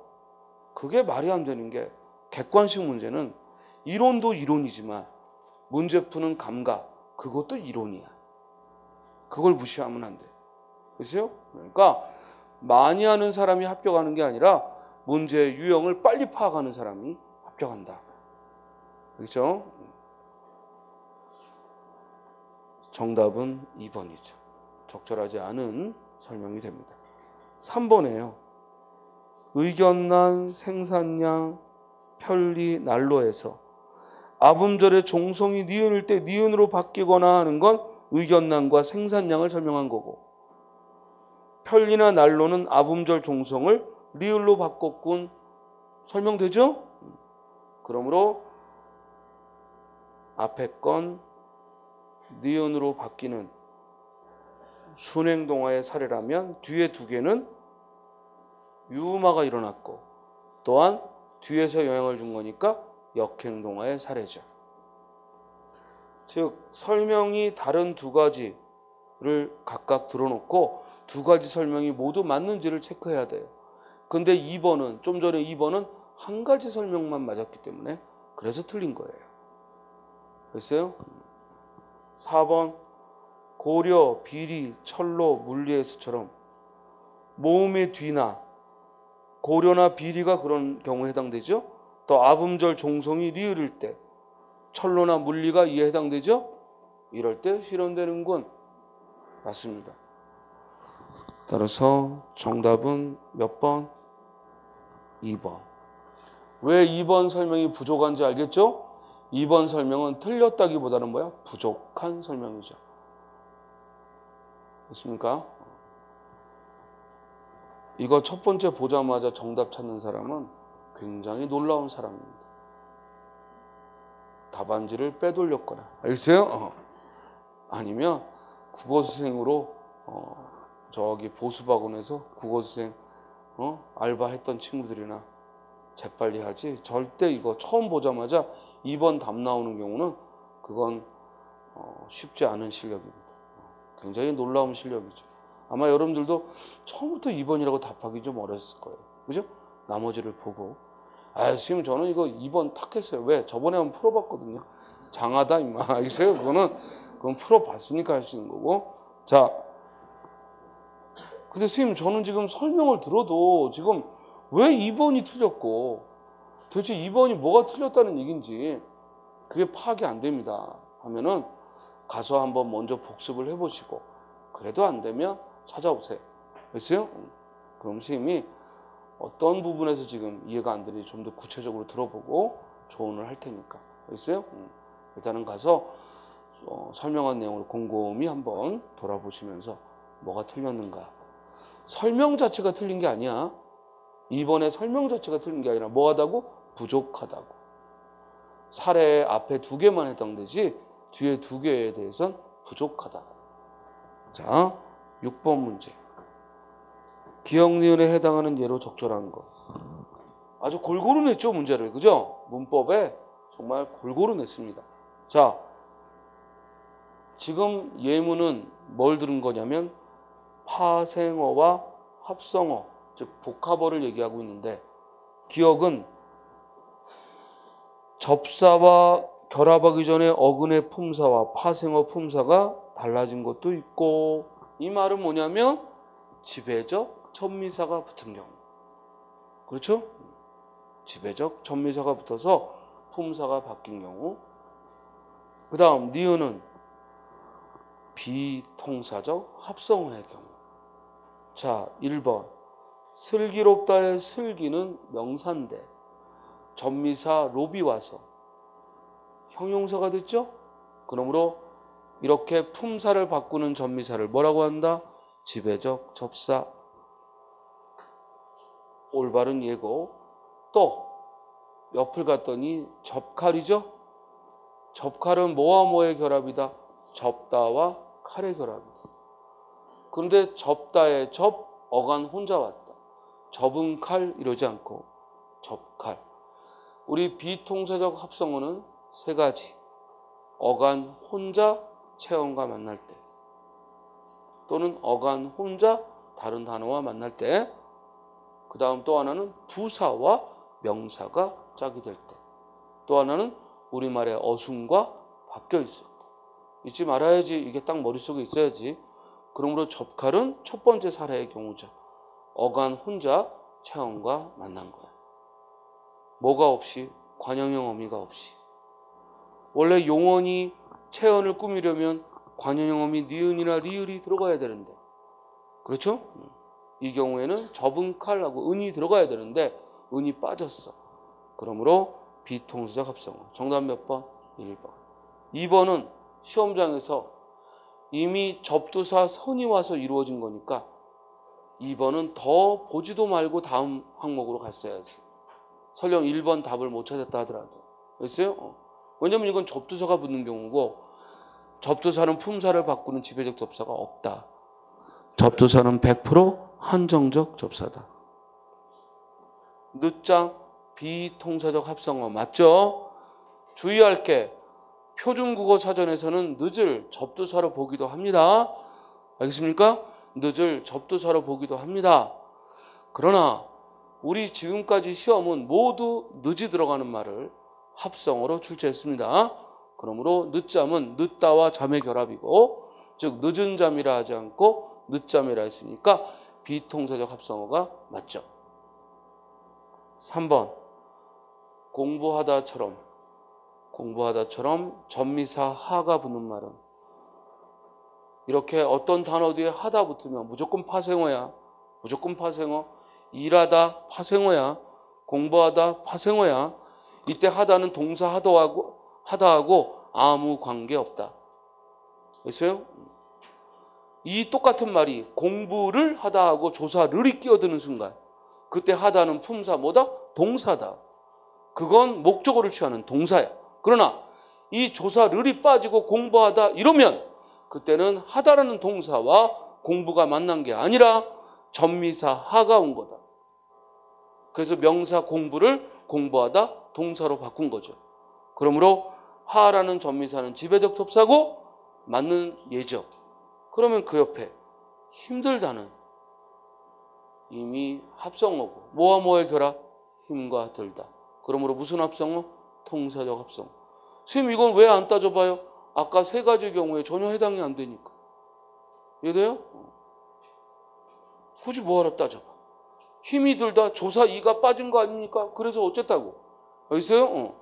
그게 말이 안 되는 게, 객관식 문제는 이론도 이론이지만 문제 푸는 감각, 그것도 이론이야. 그걸 무시하면 안 돼. 글쎄요? 그러니까 많이 하는 사람이 합격하는 게 아니라 문제의 유형을 빨리 파악하는 사람이 합격한다. 그렇죠? 정답은 이 번이죠. 적절하지 않은 설명이 됩니다. 삼 번에요. 의견난, 생산량, 편리, 난로에서 아음절의 종성이 니은일 때 니은으로 바뀌거나 하는 건 의견난과 생산량을 설명한 거고, 편리나 난로는 아음절 종성을 리을로 바꿨군, 설명되죠? 그러므로 앞에 건 니은으로 바뀌는 순행동화의 사례라면 뒤에 두 개는 유음화가 일어났고 또한 뒤에서 영향을 준 거니까 역행동화의 사례죠. 즉 설명이 다른 두 가지를 각각 들어놓고 두 가지 설명이 모두 맞는지를 체크해야 돼요. 근데 이 번은, 좀 전에 이 번은 한 가지 설명만 맞았기 때문에 그래서 틀린 거예요. 됐어요? 사 번 고려, 비리, 철로, 물리에서처럼 모음의 뒤나 고려나 비리가 그런 경우에 해당되죠. 또 아음절 종성이 리을일 때 철로나 물리가 이에 해당되죠. 이럴 때 실현되는 건 맞습니다. 따라서 정답은 몇 번? 이 번. 왜 이 번 설명이 부족한지 알겠죠? 이 번 설명은 틀렸다기보다는 뭐야? 부족한 설명이죠. 맞습니까? 이거 첫 번째 보자마자 정답 찾는 사람은 굉장히 놀라운 사람입니다. 답안지를 빼돌렸거나, 알겠어요? 어. 아니면 국어수생으로 어, 저기 보수박원에서 국어수생 어? 알바했던 친구들이나 재빨리 하지, 절대 이거 처음 보자마자 이 번 답 나오는 경우는 그건 어 쉽지 않은 실력입니다. 굉장히 놀라운 실력이죠. 아마 여러분들도 처음부터 이 번이라고 답하기 좀 어려웠을 거예요. 그죠? 나머지를 보고 아 선생님 저는 이거 이 번 탁 했어요. 왜? 저번에 한번 풀어봤거든요. 장하다 임마. 알겠어요? 그거는 그건 풀어봤으니까 할 수 있는 거고. 자, 근데 선생님 저는 지금 설명을 들어도 지금 왜 이 번이 틀렸고 도대체 이 번이 뭐가 틀렸다는 얘기인지 그게 파악이 안 됩니다 하면은 가서 한번 먼저 복습을 해보시고 그래도 안 되면 찾아오세요. 알겠어요? 그럼 선생님이 어떤 부분에서 지금 이해가 안 되는지 좀 더 구체적으로 들어보고 조언을 할 테니까. 알겠어요? 일단은 가서 어, 설명한 내용을 곰곰이 한번 돌아보시면서 뭐가 틀렸는가. 설명 자체가 틀린 게 아니야. 이번에 설명 자체가 틀린 게 아니라 뭐하다고? 부족하다고. 사례 앞에 두 개만 해당되지 뒤에 두 개에 대해서는 부족하다고. 자, 육 번 문제. 기역니은에 해당하는 예로 적절한 것. 아주 골고루 냈죠, 문제를. 그죠? 문법에 정말 골고루 냈습니다. 자, 지금 예문은 뭘 들은 거냐면 파생어와 합성어, 즉 복합어를 얘기하고 있는데 기역은 접사와 결합하기 전에 어근의 품사와 파생어 품사가 달라진 것도 있고, 이 말은 뭐냐면 지배적 접미사가 붙은 경우. 그렇죠? 지배적 접미사가 붙어서 품사가 바뀐 경우. 그 다음 니은은 비통사적 합성어의 경우. 자, 일 번 슬기롭다의 슬기는 명사인데 접미사 로비 와서 형용사가 됐죠? 그러므로 이렇게 품사를 바꾸는 접미사를 뭐라고 한다? 지배적 접사. 올바른 예고. 또 옆을 갔더니 접칼이죠? 접칼은 뭐와 뭐의 결합이다? 접다와 칼의 결합이다. 그런데 접다에 접, 어간 혼자 왔다. 접은 칼 이러지 않고 접칼. 우리 비통사적 합성어는 세 가지. 어간 혼자 체언과 만날 때, 또는 어간 혼자 다른 단어와 만날 때, 그 다음 또 하나는 부사와 명사가 짝이 될 때, 또 하나는 우리말의 어순과 바뀌어 있을 때. 잊지 말아야지. 이게 딱 머릿속에 있어야지. 그러므로 접칼은 첫 번째 사례의 경우죠. 어간 혼자 체언과 만난 거야. 뭐가 없이? 관형형 어미가 없이. 원래 용언이 체언을 꾸미려면 관형형 어미 니은이나 리을이 들어가야 되는데, 그렇죠? 이 경우에는 접은 칼하고 은이 들어가야 되는데 은이 빠졌어. 그러므로 비통사적 합성어. 정답 몇 번? 일 번. 이 번은 시험장에서 이미 접두사 선이 와서 이루어진 거니까 이 번은 더 보지도 말고 다음 항목으로 갔어야지. 설령 일 번 답을 못 찾았다 하더라도. 알겠어요? 어. 왜냐면 이건 접두사가 붙는 경우고, 접두사는 품사를 바꾸는 지배적 접사가 없다. 접두사는 백 퍼센트 한정적 접사다. 늦장 비통사적 합성어 맞죠? 주의할 게 표준국어 사전에서는 늦을 접두사로 보기도 합니다. 알겠습니까? 늦을 접두사로 보기도 합니다. 그러나 우리 지금까지 시험은 모두 늦이 들어가는 말을 합성어로 출제했습니다. 그러므로 늦잠은 늦다와 잠의 결합이고, 즉 늦은 잠이라 하지 않고 늦잠이라 했으니까 비통사적 합성어가 맞죠. 삼 번 공부하다처럼. 공부하다처럼 접미사 하가 붙는 말은 이렇게 어떤 단어 뒤에 하다 붙으면 무조건 파생어야. 무조건 파생어. 일하다 파생어야. 공부하다 파생어야. 이때 하다는 동사 하다하고 하다하고 아무 관계없다. 됐어요? 이 똑같은 말이 공부를 하다하고 조사를이 끼어드는 순간, 그때 하다는 품사 뭐다? 동사다. 그건 목적어를 취하는 동사야. 그러나 이 조사를이 빠지고 공부하다 이러면 그때는 하다라는 동사와 공부가 만난 게 아니라 접미사 하가 온 거다. 그래서 명사 공부를 공부하다 동사로 바꾼 거죠. 그러므로 하라는 전미사는 지배적 접사고 맞는 예죠. 그러면 그 옆에 힘들다는 이미 합성어고 뭐와 뭐의 결합? 힘과 들다. 그러므로 무슨 합성어? 동사적 합성어. 선생님 이건 왜 안 따져봐요? 아까 세 가지 경우에 전혀 해당이 안 되니까. 이해돼요? 굳이 뭐하러 따져봐. 힘이 들다 조사 이가 빠진 거 아닙니까? 그래서 어쨌다고. 알겠어요? 어.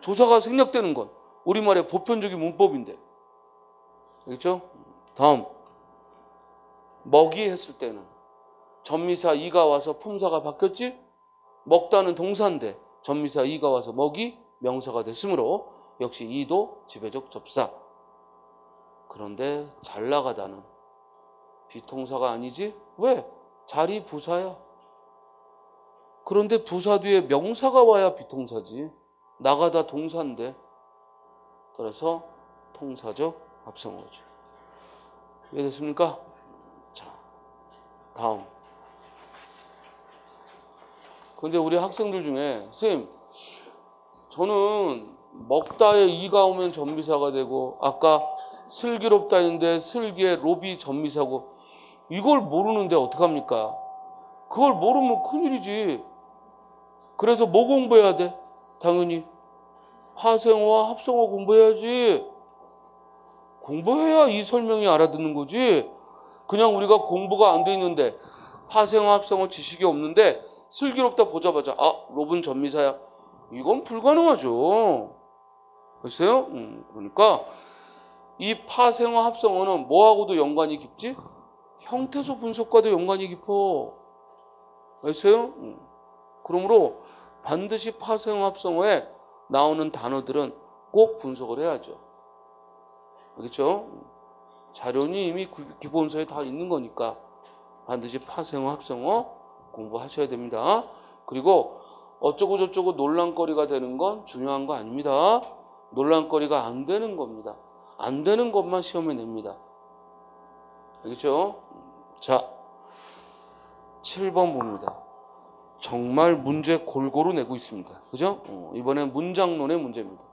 조사가 생략되는 건 우리말의 보편적인 문법인데. 알겠죠? 다음. 먹이 했을 때는 전미사 이가 와서 품사가 바뀌었지? 먹다는 동사인데 전미사 이가 와서 먹이 명사가 됐으므로 역시 이도 지배적 접사. 그런데 잘 나가다는 비통사가 아니지? 왜? 자리 부사야. 그런데 부사 뒤에 명사가 와야 비통사지. 나가다 동사인데. 따라서 통사적 합성어죠. 이해됐습니까? 자, 다음. 근데 우리 학생들 중에 선생님 저는 먹다에 이가 오면 전미사가 되고 아까 슬기롭다 했는데 슬기에 로비 전미사고 이걸 모르는데 어떡합니까? 그걸 모르면 큰일이지. 그래서 뭐 공부해야 돼? 당연히 파생어와 합성어 공부해야지. 공부해야 이 설명이 알아듣는 거지. 그냥 우리가 공부가 안 돼 있는데 파생어 합성어 지식이 없는데 슬기롭다 보자마자 아 로빈 전미사야. 이건 불가능하죠. 글쎄요. 음, 그러니까 이 파생어 합성어는 뭐하고도 연관이 깊지? 형태소 분석과도 연관이 깊어. 알겠어요? 음. 그러므로 반드시 파생어 합성어에 나오는 단어들은 꼭 분석을 해야죠. 알겠죠? 자료는 이미 기본서에 다 있는 거니까 반드시 파생어 합성어 공부하셔야 됩니다. 그리고 어쩌고 저쩌고 논란거리가 되는 건 중요한 거 아닙니다. 논란거리가 안 되는 겁니다. 안 되는 것만 시험에 냅니다. 알겠죠? 자, 칠 번 봅니다. 정말 문제 골고루 내고 있습니다. 그죠? 어, 이번에 문장론의 문제입니다.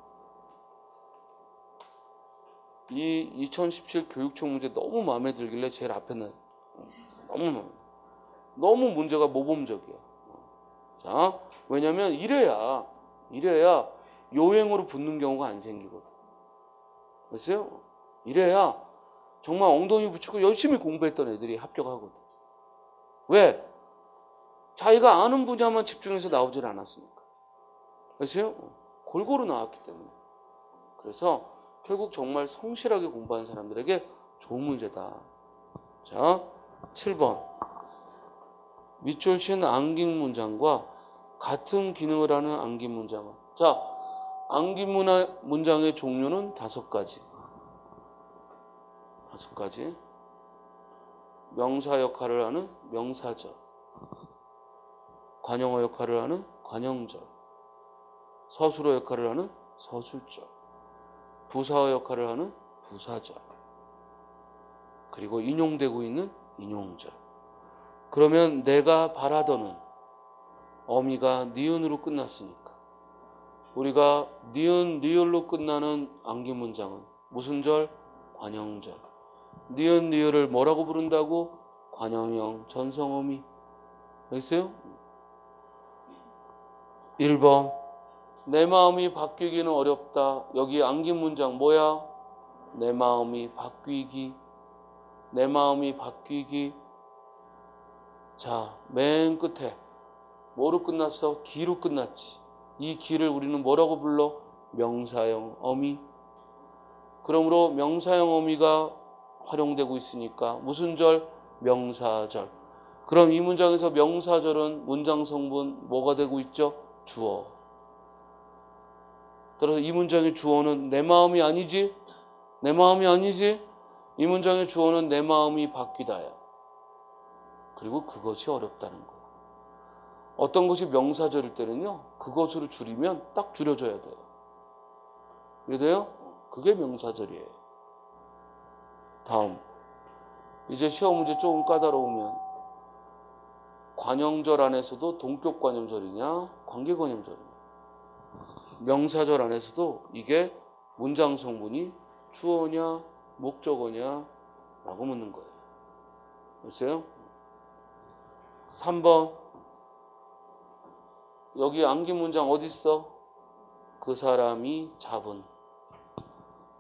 이 이천십칠 교육청 문제 너무 마음에 들길래 제일 앞에 는 너무 너무 문제가 모범적이야. 자, 왜냐면 이래야 이래야 요행으로 붙는 경우가 안 생기거든. 알았어요? 이래야 정말 엉덩이 붙이고 열심히 공부했던 애들이 합격하거든. 왜? 자기가 아는 분야만 집중해서 나오질 않았으니까. 알았어요? 골고루 나왔기 때문에. 그래서 결국 정말 성실하게 공부하는 사람들에게 좋은 문제다. 자, 칠 번. 밑줄 친 안긴 문장과 같은 기능을 하는 안긴 문장은. 자, 안긴 문화, 문장의 종류는 다섯 가지. 다섯 가지. 명사 역할을 하는 명사절. 관형어 역할을 하는 관형절. 서술어 역할을 하는 서술절. 부사어 역할을 하는 부사절. 그리고 인용되고 있는 인용절. 그러면 내가 바라더는 어미가 니은으로 끝났으니까 우리가 니은, 니을로 끝나는 안기 문장은 무슨 절? 관형절. 니은, 니을을 뭐라고 부른다고? 관형형, 전성어미. 알겠어요? 일 번. 내 마음이 바뀌기는 어렵다. 여기 안긴 문장 뭐야? 내 마음이 바뀌기. 내 마음이 바뀌기. 자, 맨 끝에 뭐로 끝났어? 기로 끝났지. 이 기를 우리는 뭐라고 불러? 명사형 어미. 그러므로 명사형 어미가 활용되고 있으니까 무슨 절? 명사절. 그럼 이 문장에서 명사절은 문장 성분 뭐가 되고 있죠? 주어. 따라서 이 문장의 주어는 내 마음이 아니지? 내 마음이 아니지? 이 문장의 주어는 내 마음이 바뀌다야. 그리고 그것이 어렵다는 거야. 어떤 것이 명사절일 때는요, 그것으로 줄이면 딱 줄여줘야 돼요. 이래요? 그게 명사절이에요. 다음. 이제 시험 문제 조금 까다로우면 관형절 안에서도 동격관형절이냐 관계관형절이냐, 명사절 안에서도 이게 문장 성분이 주어냐 목적어냐 라고 묻는 거예요. 글쎄요. 삼 번, 여기 안긴 문장 어디 있어? 그 사람이 잡은,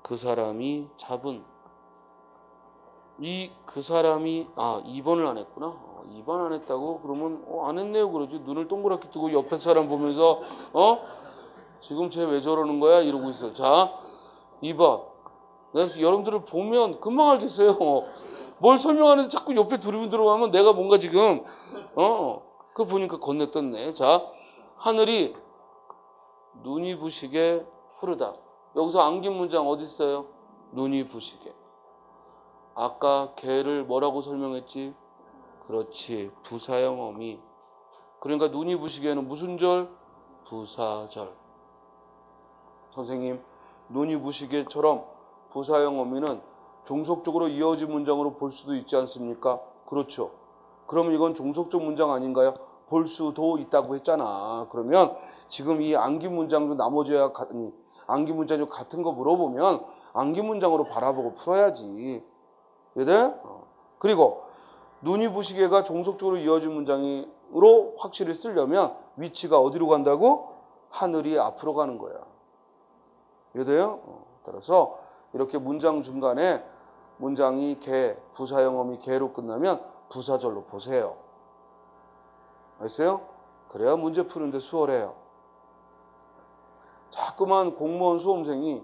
그 사람이 잡은. 이 그 사람이, 아 이 번을 안 했구나. 어, 이 번 안 했다고? 그러면 어, 안 했네요 그러지. 눈을 동그랗게 뜨고 옆에 사람 보면서 어? 지금 쟤 왜 저러는 거야? 이러고 있어. 자, 이 번. 그래서 여러분들을 보면 금방 알겠어요. 뭘 설명하는데 자꾸 옆에 두루미 들어가면 내가 뭔가 지금 어 그걸 보니까 건네떴네. 자, 하늘이 눈이 부시게 흐르다. 여기서 안긴 문장 어디 있어요? 눈이 부시게. 아까 개를 뭐라고 설명했지? 그렇지, 부사형 어미. 그러니까 눈이 부시게는 무슨 절? 부사절. 선생님, 눈이 부시게처럼 부사형 어미는 종속적으로 이어진 문장으로 볼 수도 있지 않습니까? 그렇죠. 그럼 이건 종속적 문장 아닌가요? 볼 수도 있다고 했잖아. 그러면 지금 이 안긴 문장도 나머지와 안긴 문장도 같은 거 물어보면 안긴 문장으로 바라보고 풀어야지. 얘들? 그리고 눈이 부시게가 종속적으로 이어진 문장으로 확실히 쓰려면 위치가 어디로 간다고? 하늘이 앞으로 가는 거야. 얘들요? 따라서 이렇게 문장 중간에 문장이 개, 부사형 어미 개로 끝나면 부사절로 보세요. 알겠어요? 그래야 문제 푸는데 수월해요. 자꾸만 공무원 수험생이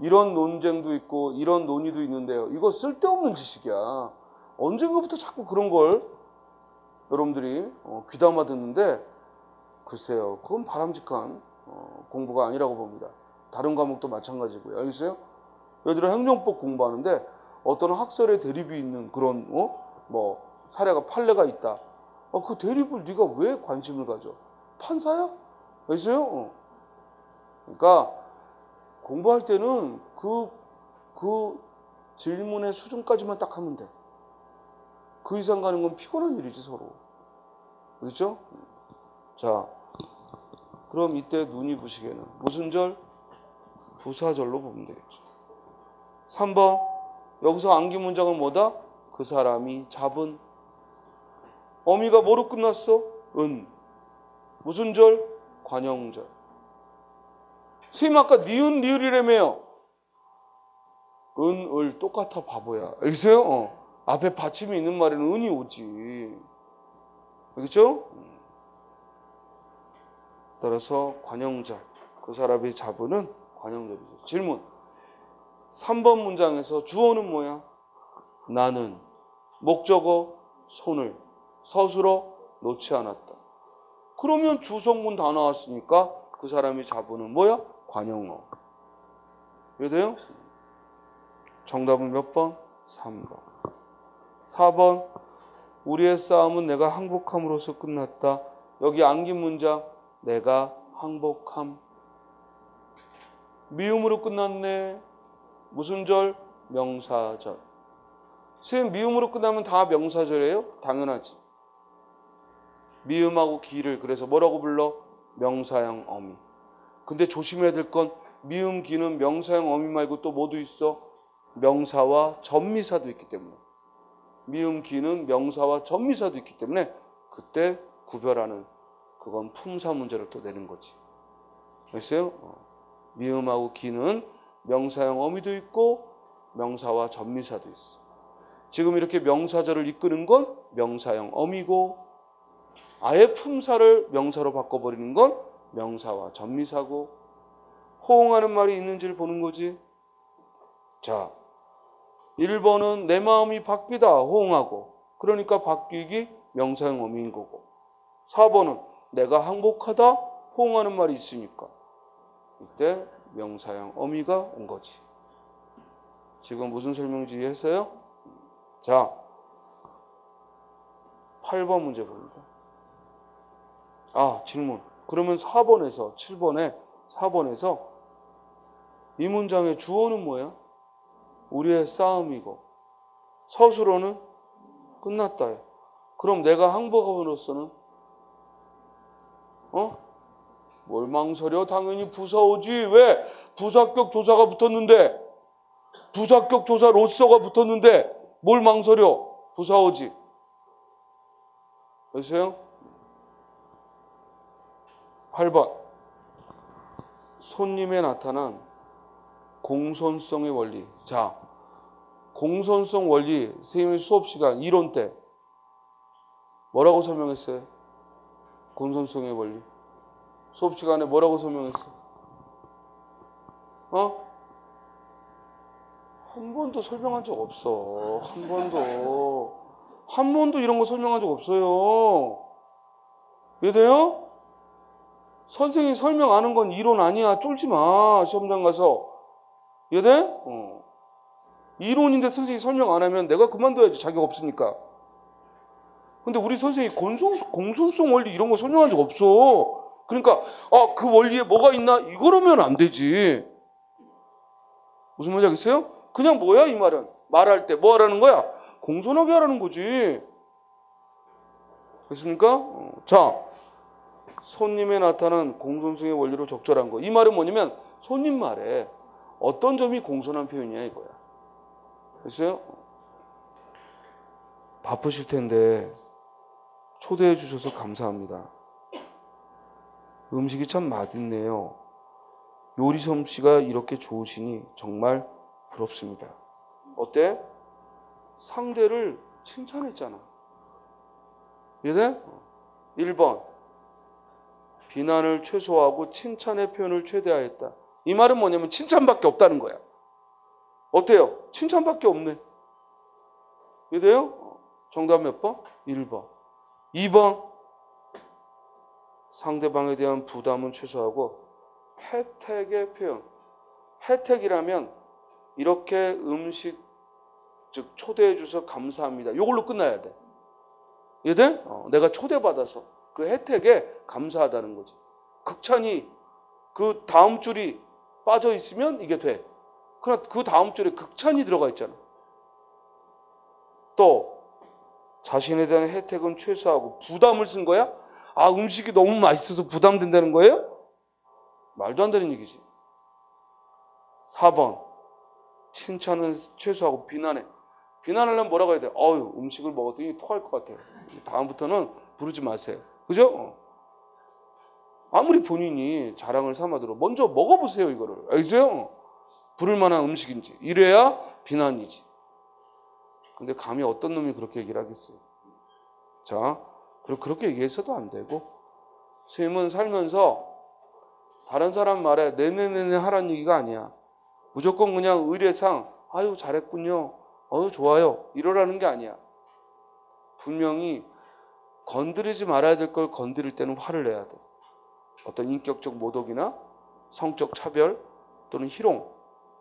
이런 논쟁도 있고 이런 논의도 있는데요. 이거 쓸데없는 지식이야. 언젠가부터 자꾸 그런 걸 여러분들이 어, 귀담아 듣는데 글쎄요. 그건 바람직한 어, 공부가 아니라고 봅니다. 다른 과목도 마찬가지고요. 알겠어요? 예를 들어 행정법 공부하는데 어떤 학설의 대립이 있는 그런 어? 뭐 사례가 판례가 있다. 어, 그 대립을 네가 왜 관심을 가져? 판사야? 알겠어요? 어. 그러니까 공부할 때는 그, 그 질문의 수준까지만 딱 하면 돼. 그 이상 가는 건 피곤한 일이지 서로. 그렇죠? 자, 그럼 이때 눈이 부시게는 무슨 절? 부사절로 보면 되겠죠. 삼 번, 여기서 안긴 문장은 뭐다? 그 사람이 잡은. 어미가 뭐로 끝났어? 은. 무슨 절? 관형절. 선생님 아까 니은 리을이라며요. 은, 을 똑같아 바보야. 알겠어요? 어. 앞에 받침이 있는 말에는 은이 오지. 알겠죠? 따라서 관형절, 그 사람이 잡은은 관형절이죠. 질문. 삼 번 문장에서 주어는 뭐야? 나는. 목적어 손을 서술어 놓지 않았다. 그러면 주성문 다 나왔으니까 그 사람이 잡으는 뭐야? 관형어. 이해돼요? 정답은 몇 번? 삼 번. 사 번, 우리의 싸움은 내가 항복함으로써 끝났다. 여기 안긴 문장 내가 항복함. 미음으로 끝났네. 무슨 절? 명사절. 선생님, 미음으로 끝나면 다 명사절이에요? 당연하지. 미음하고 기를 그래서 뭐라고 불러? 명사형 어미. 근데 조심해야 될 건 미음, 기는 명사형 어미 말고 또 뭐도 있어? 명사와 전미사도 있기 때문에. 미음, 기는 명사와 전미사도 있기 때문에 그때 구별하는 그건 품사 문제를 또 내는 거지. 알겠어요? 미음하고 기는 명사형 어미도 있고 명사와 전미사도 있어. 지금 이렇게 명사절을 이끄는 건 명사형 어미고 아예 품사를 명사로 바꿔버리는 건 명사와 전미사고 호응하는 말이 있는지를 보는 거지. 자, 일 번은 내 마음이 바뀌다 호응하고 그러니까 바뀌기 명사형 어미인 거고 사 번은 내가 항복하다 호응하는 말이 있으니까 이때 명사형 어미가 온 거지. 지금 무슨 설명인지 이해했어요? 자, 팔 번 문제 봅니다. 아, 질문. 그러면 사 번에서 칠 번에 사 번에서 이 문장의 주어는 뭐야? 우리의 싸움이고 서술어는 끝났다. 그럼 내가 항복함으로써는 어? 월망서려 당연히 부사 오지. 왜? 부사격 조사가 붙었는데, 부사격 조사로서가 붙었는데 뭘 망설여? 부사 오지. 보세요. 팔 번. 손님에 나타난 공손성의 원리. 자, 공손성 원리 선생님이 수업시간 이론 때 뭐라고 설명했어요? 공손성의 원리 수업시간에 뭐라고 설명했어? 어? 한 번도 설명한 적 없어. 한 번도 한 번도 이런 거 설명한 적 없어요. 이해돼요? 선생님이 설명 안 한 건 이론 아니야. 쫄지 마. 시험장 가서. 이해돼? 어. 이론인데 선생님이 설명 안 하면 내가 그만둬야지. 자격 없으니까. 근데 우리 선생님이 공손, 공손성 원리 이런 거 설명한 적 없어. 그러니까 아, 그 원리에 뭐가 있나? 이거라면 안 되지. 무슨 말인지 알겠어요? 그냥 뭐야 이 말은. 말할 때 뭐 하라는 거야? 공손하게 하라는 거지. 됐습니까? 어, 자, 손님에 나타난 공손성의 원리로 적절한 거. 이 말은 뭐냐면 손님 말에 어떤 점이 공손한 표현이야 이거야. 됐어요? 바쁘실 텐데 초대해 주셔서 감사합니다. 음식이 참 맛있네요. 요리 솜씨가 이렇게 좋으시니 정말 부럽습니다. 어때? 상대를 칭찬했잖아. 이해돼? 일 번. 비난을 최소화하고 칭찬의 표현을 최대화했다. 이 말은 뭐냐면 칭찬밖에 없다는 거야. 어때요? 칭찬밖에 없네. 이해돼요? 정답 몇 번? 일 번. 이 번. 상대방에 대한 부담은 최소화하고 혜택의 표현. 혜택이라면 이렇게 음식, 즉 초대해 주셔서 감사합니다. 이걸로 끝나야 돼. 이해돼? 어, 내가 초대받아서 그 혜택에 감사하다는 거지. 극찬이 그 다음 줄이 빠져 있으면 이게 돼. 그러나 그 다음 줄에 극찬이 들어가 있잖아. 또 자신에 대한 혜택은 최소화하고 부담을 쓴 거야? 아, 음식이 너무 맛있어서 부담된다는 거예요? 말도 안 되는 얘기지. 사 번. 칭찬은 최소하고 비난해. 비난하려면 뭐라고 해야 돼? 어휴, 음식을 먹었더니 토할 것 같아요. 다음부터는 부르지 마세요. 그죠? 아무리 본인이 자랑을 삼아도록 먼저 먹어보세요, 이거를. 알겠어요? 부를 만한 음식인지. 이래야 비난이지. 근데 감히 어떤 놈이 그렇게 얘기를 하겠어요? 자. 그렇게 얘기해서도 안 되고, 선생님은 살면서 다른 사람 말에 네네네네 하라는 얘기가 아니야. 무조건 그냥 의례상 아유 잘했군요, 아유 좋아요 이러라는 게 아니야. 분명히 건드리지 말아야 될 걸 건드릴 때는 화를 내야 돼. 어떤 인격적 모독이나 성적 차별 또는 희롱,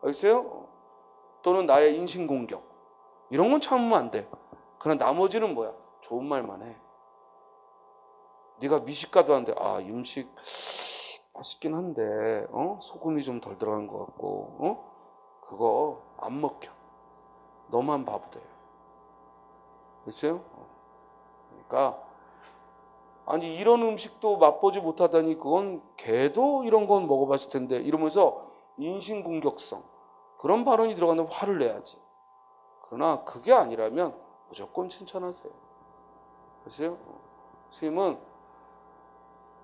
알겠어요? 또는 나의 인신공격, 이런 건 참으면 안 돼. 그러나 나머지는 뭐야? 좋은 말만 해. 네가 미식가도 한데, 아, 음식 맛있긴 한데, 어? 소금이 좀 덜 들어간 것 같고, 어? 그거 안 먹혀. 너만 바보 돼. 그랬어요? 그러니까, 아니, 이런 음식도 맛보지 못하다니, 그건 걔도 이런 건 먹어봤을 텐데, 이러면서 인신공격성. 그런 발언이 들어가면 화를 내야지. 그러나 그게 아니라면 무조건 칭찬하세요. 그랬어요? 선생님은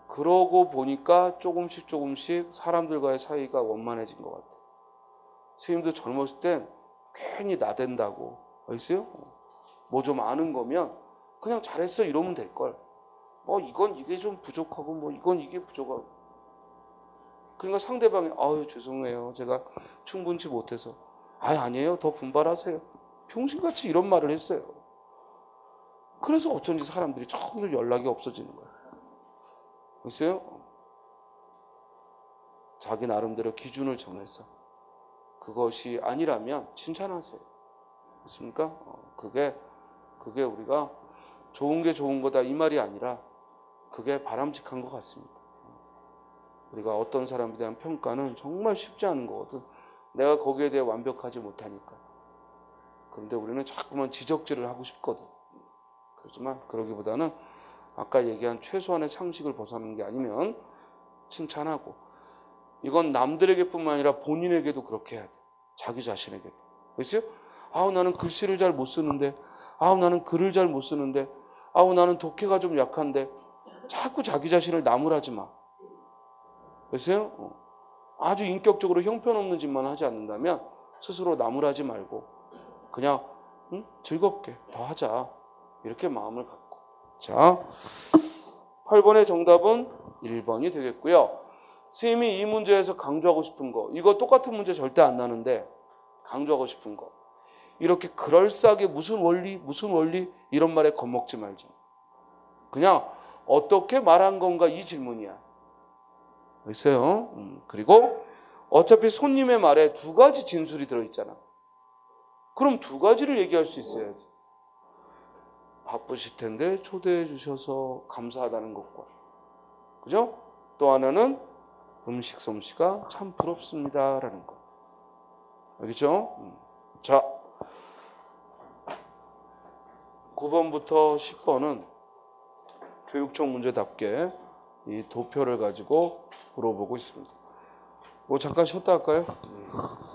그러고 보니까 조금씩 조금씩 사람들과의 사이가 원만해진 것 같아. 선생님도 젊었을 땐 괜히 나댄다고. 알겠어요? 뭐 좀 아는 거면 그냥 잘했어 이러면 될걸. 뭐 이건 이게 좀 부족하고 뭐 이건 이게 부족하고. 그러니까 상대방이 아유 죄송해요. 제가 충분치 못해서. 아니 아니에요. 더 분발하세요. 평신같이 이런 말을 했어요. 그래서 어쩐지 사람들이 점점 연락이 없어지는 거야. 글쎄요? 자기 나름대로 기준을 정해서 그것이 아니라면 칭찬하세요. 그렇습니까? 그게 그게 우리가 좋은 게 좋은 거다 이 말이 아니라 그게 바람직한 것 같습니다. 우리가 어떤 사람에 대한 평가는 정말 쉽지 않은 거거든. 내가 거기에 대해 완벽하지 못하니까. 그런데 우리는 자꾸만 지적질을 하고 싶거든. 그렇지만 그러기보다는 아까 얘기한 최소한의 상식을 벗어나는 게 아니면 칭찬하고, 이건 남들에게뿐만 아니라 본인에게도 그렇게 해야 돼. 자기 자신에게도. 그렇죠? 아우 나는 글씨를 잘 못 쓰는데, 아우 나는 글을 잘 못 쓰는데, 아우 나는 독해가 좀 약한데. 자꾸 자기 자신을 나무라지 마. 글쎄요? 어. 아주 인격적으로 형편없는 짓만 하지 않는다면 스스로 나무라지 말고 그냥 응? 즐겁게 더 하자. 이렇게 마음을 갖고. 자, 팔 번의 정답은 일 번이 되겠고요. 선생님이 이 문제에서 강조하고 싶은 거, 이거 똑같은 문제 절대 안 나는데 강조하고 싶은 거, 이렇게 그럴싸하게 무슨 원리, 무슨 원리 이런 말에 겁먹지 말자. 그냥 어떻게 말한 건가, 이 질문이야. 글쎄요. 음, 그리고 어차피 손님의 말에 두 가지 진술이 들어있잖아. 그럼 두 가지를 얘기할 수 있어야지. 바쁘실 텐데 초대해 주셔서 감사하다는 것과, 그죠? 또 하나는 음식 솜씨가 참 부럽습니다라는 것. 알겠죠? 음. 자, 구 번부터 십 번은 교육청 문제답게 이 도표를 가지고 물어보고 있습니다. 뭐 잠깐 쉬었다 할까요?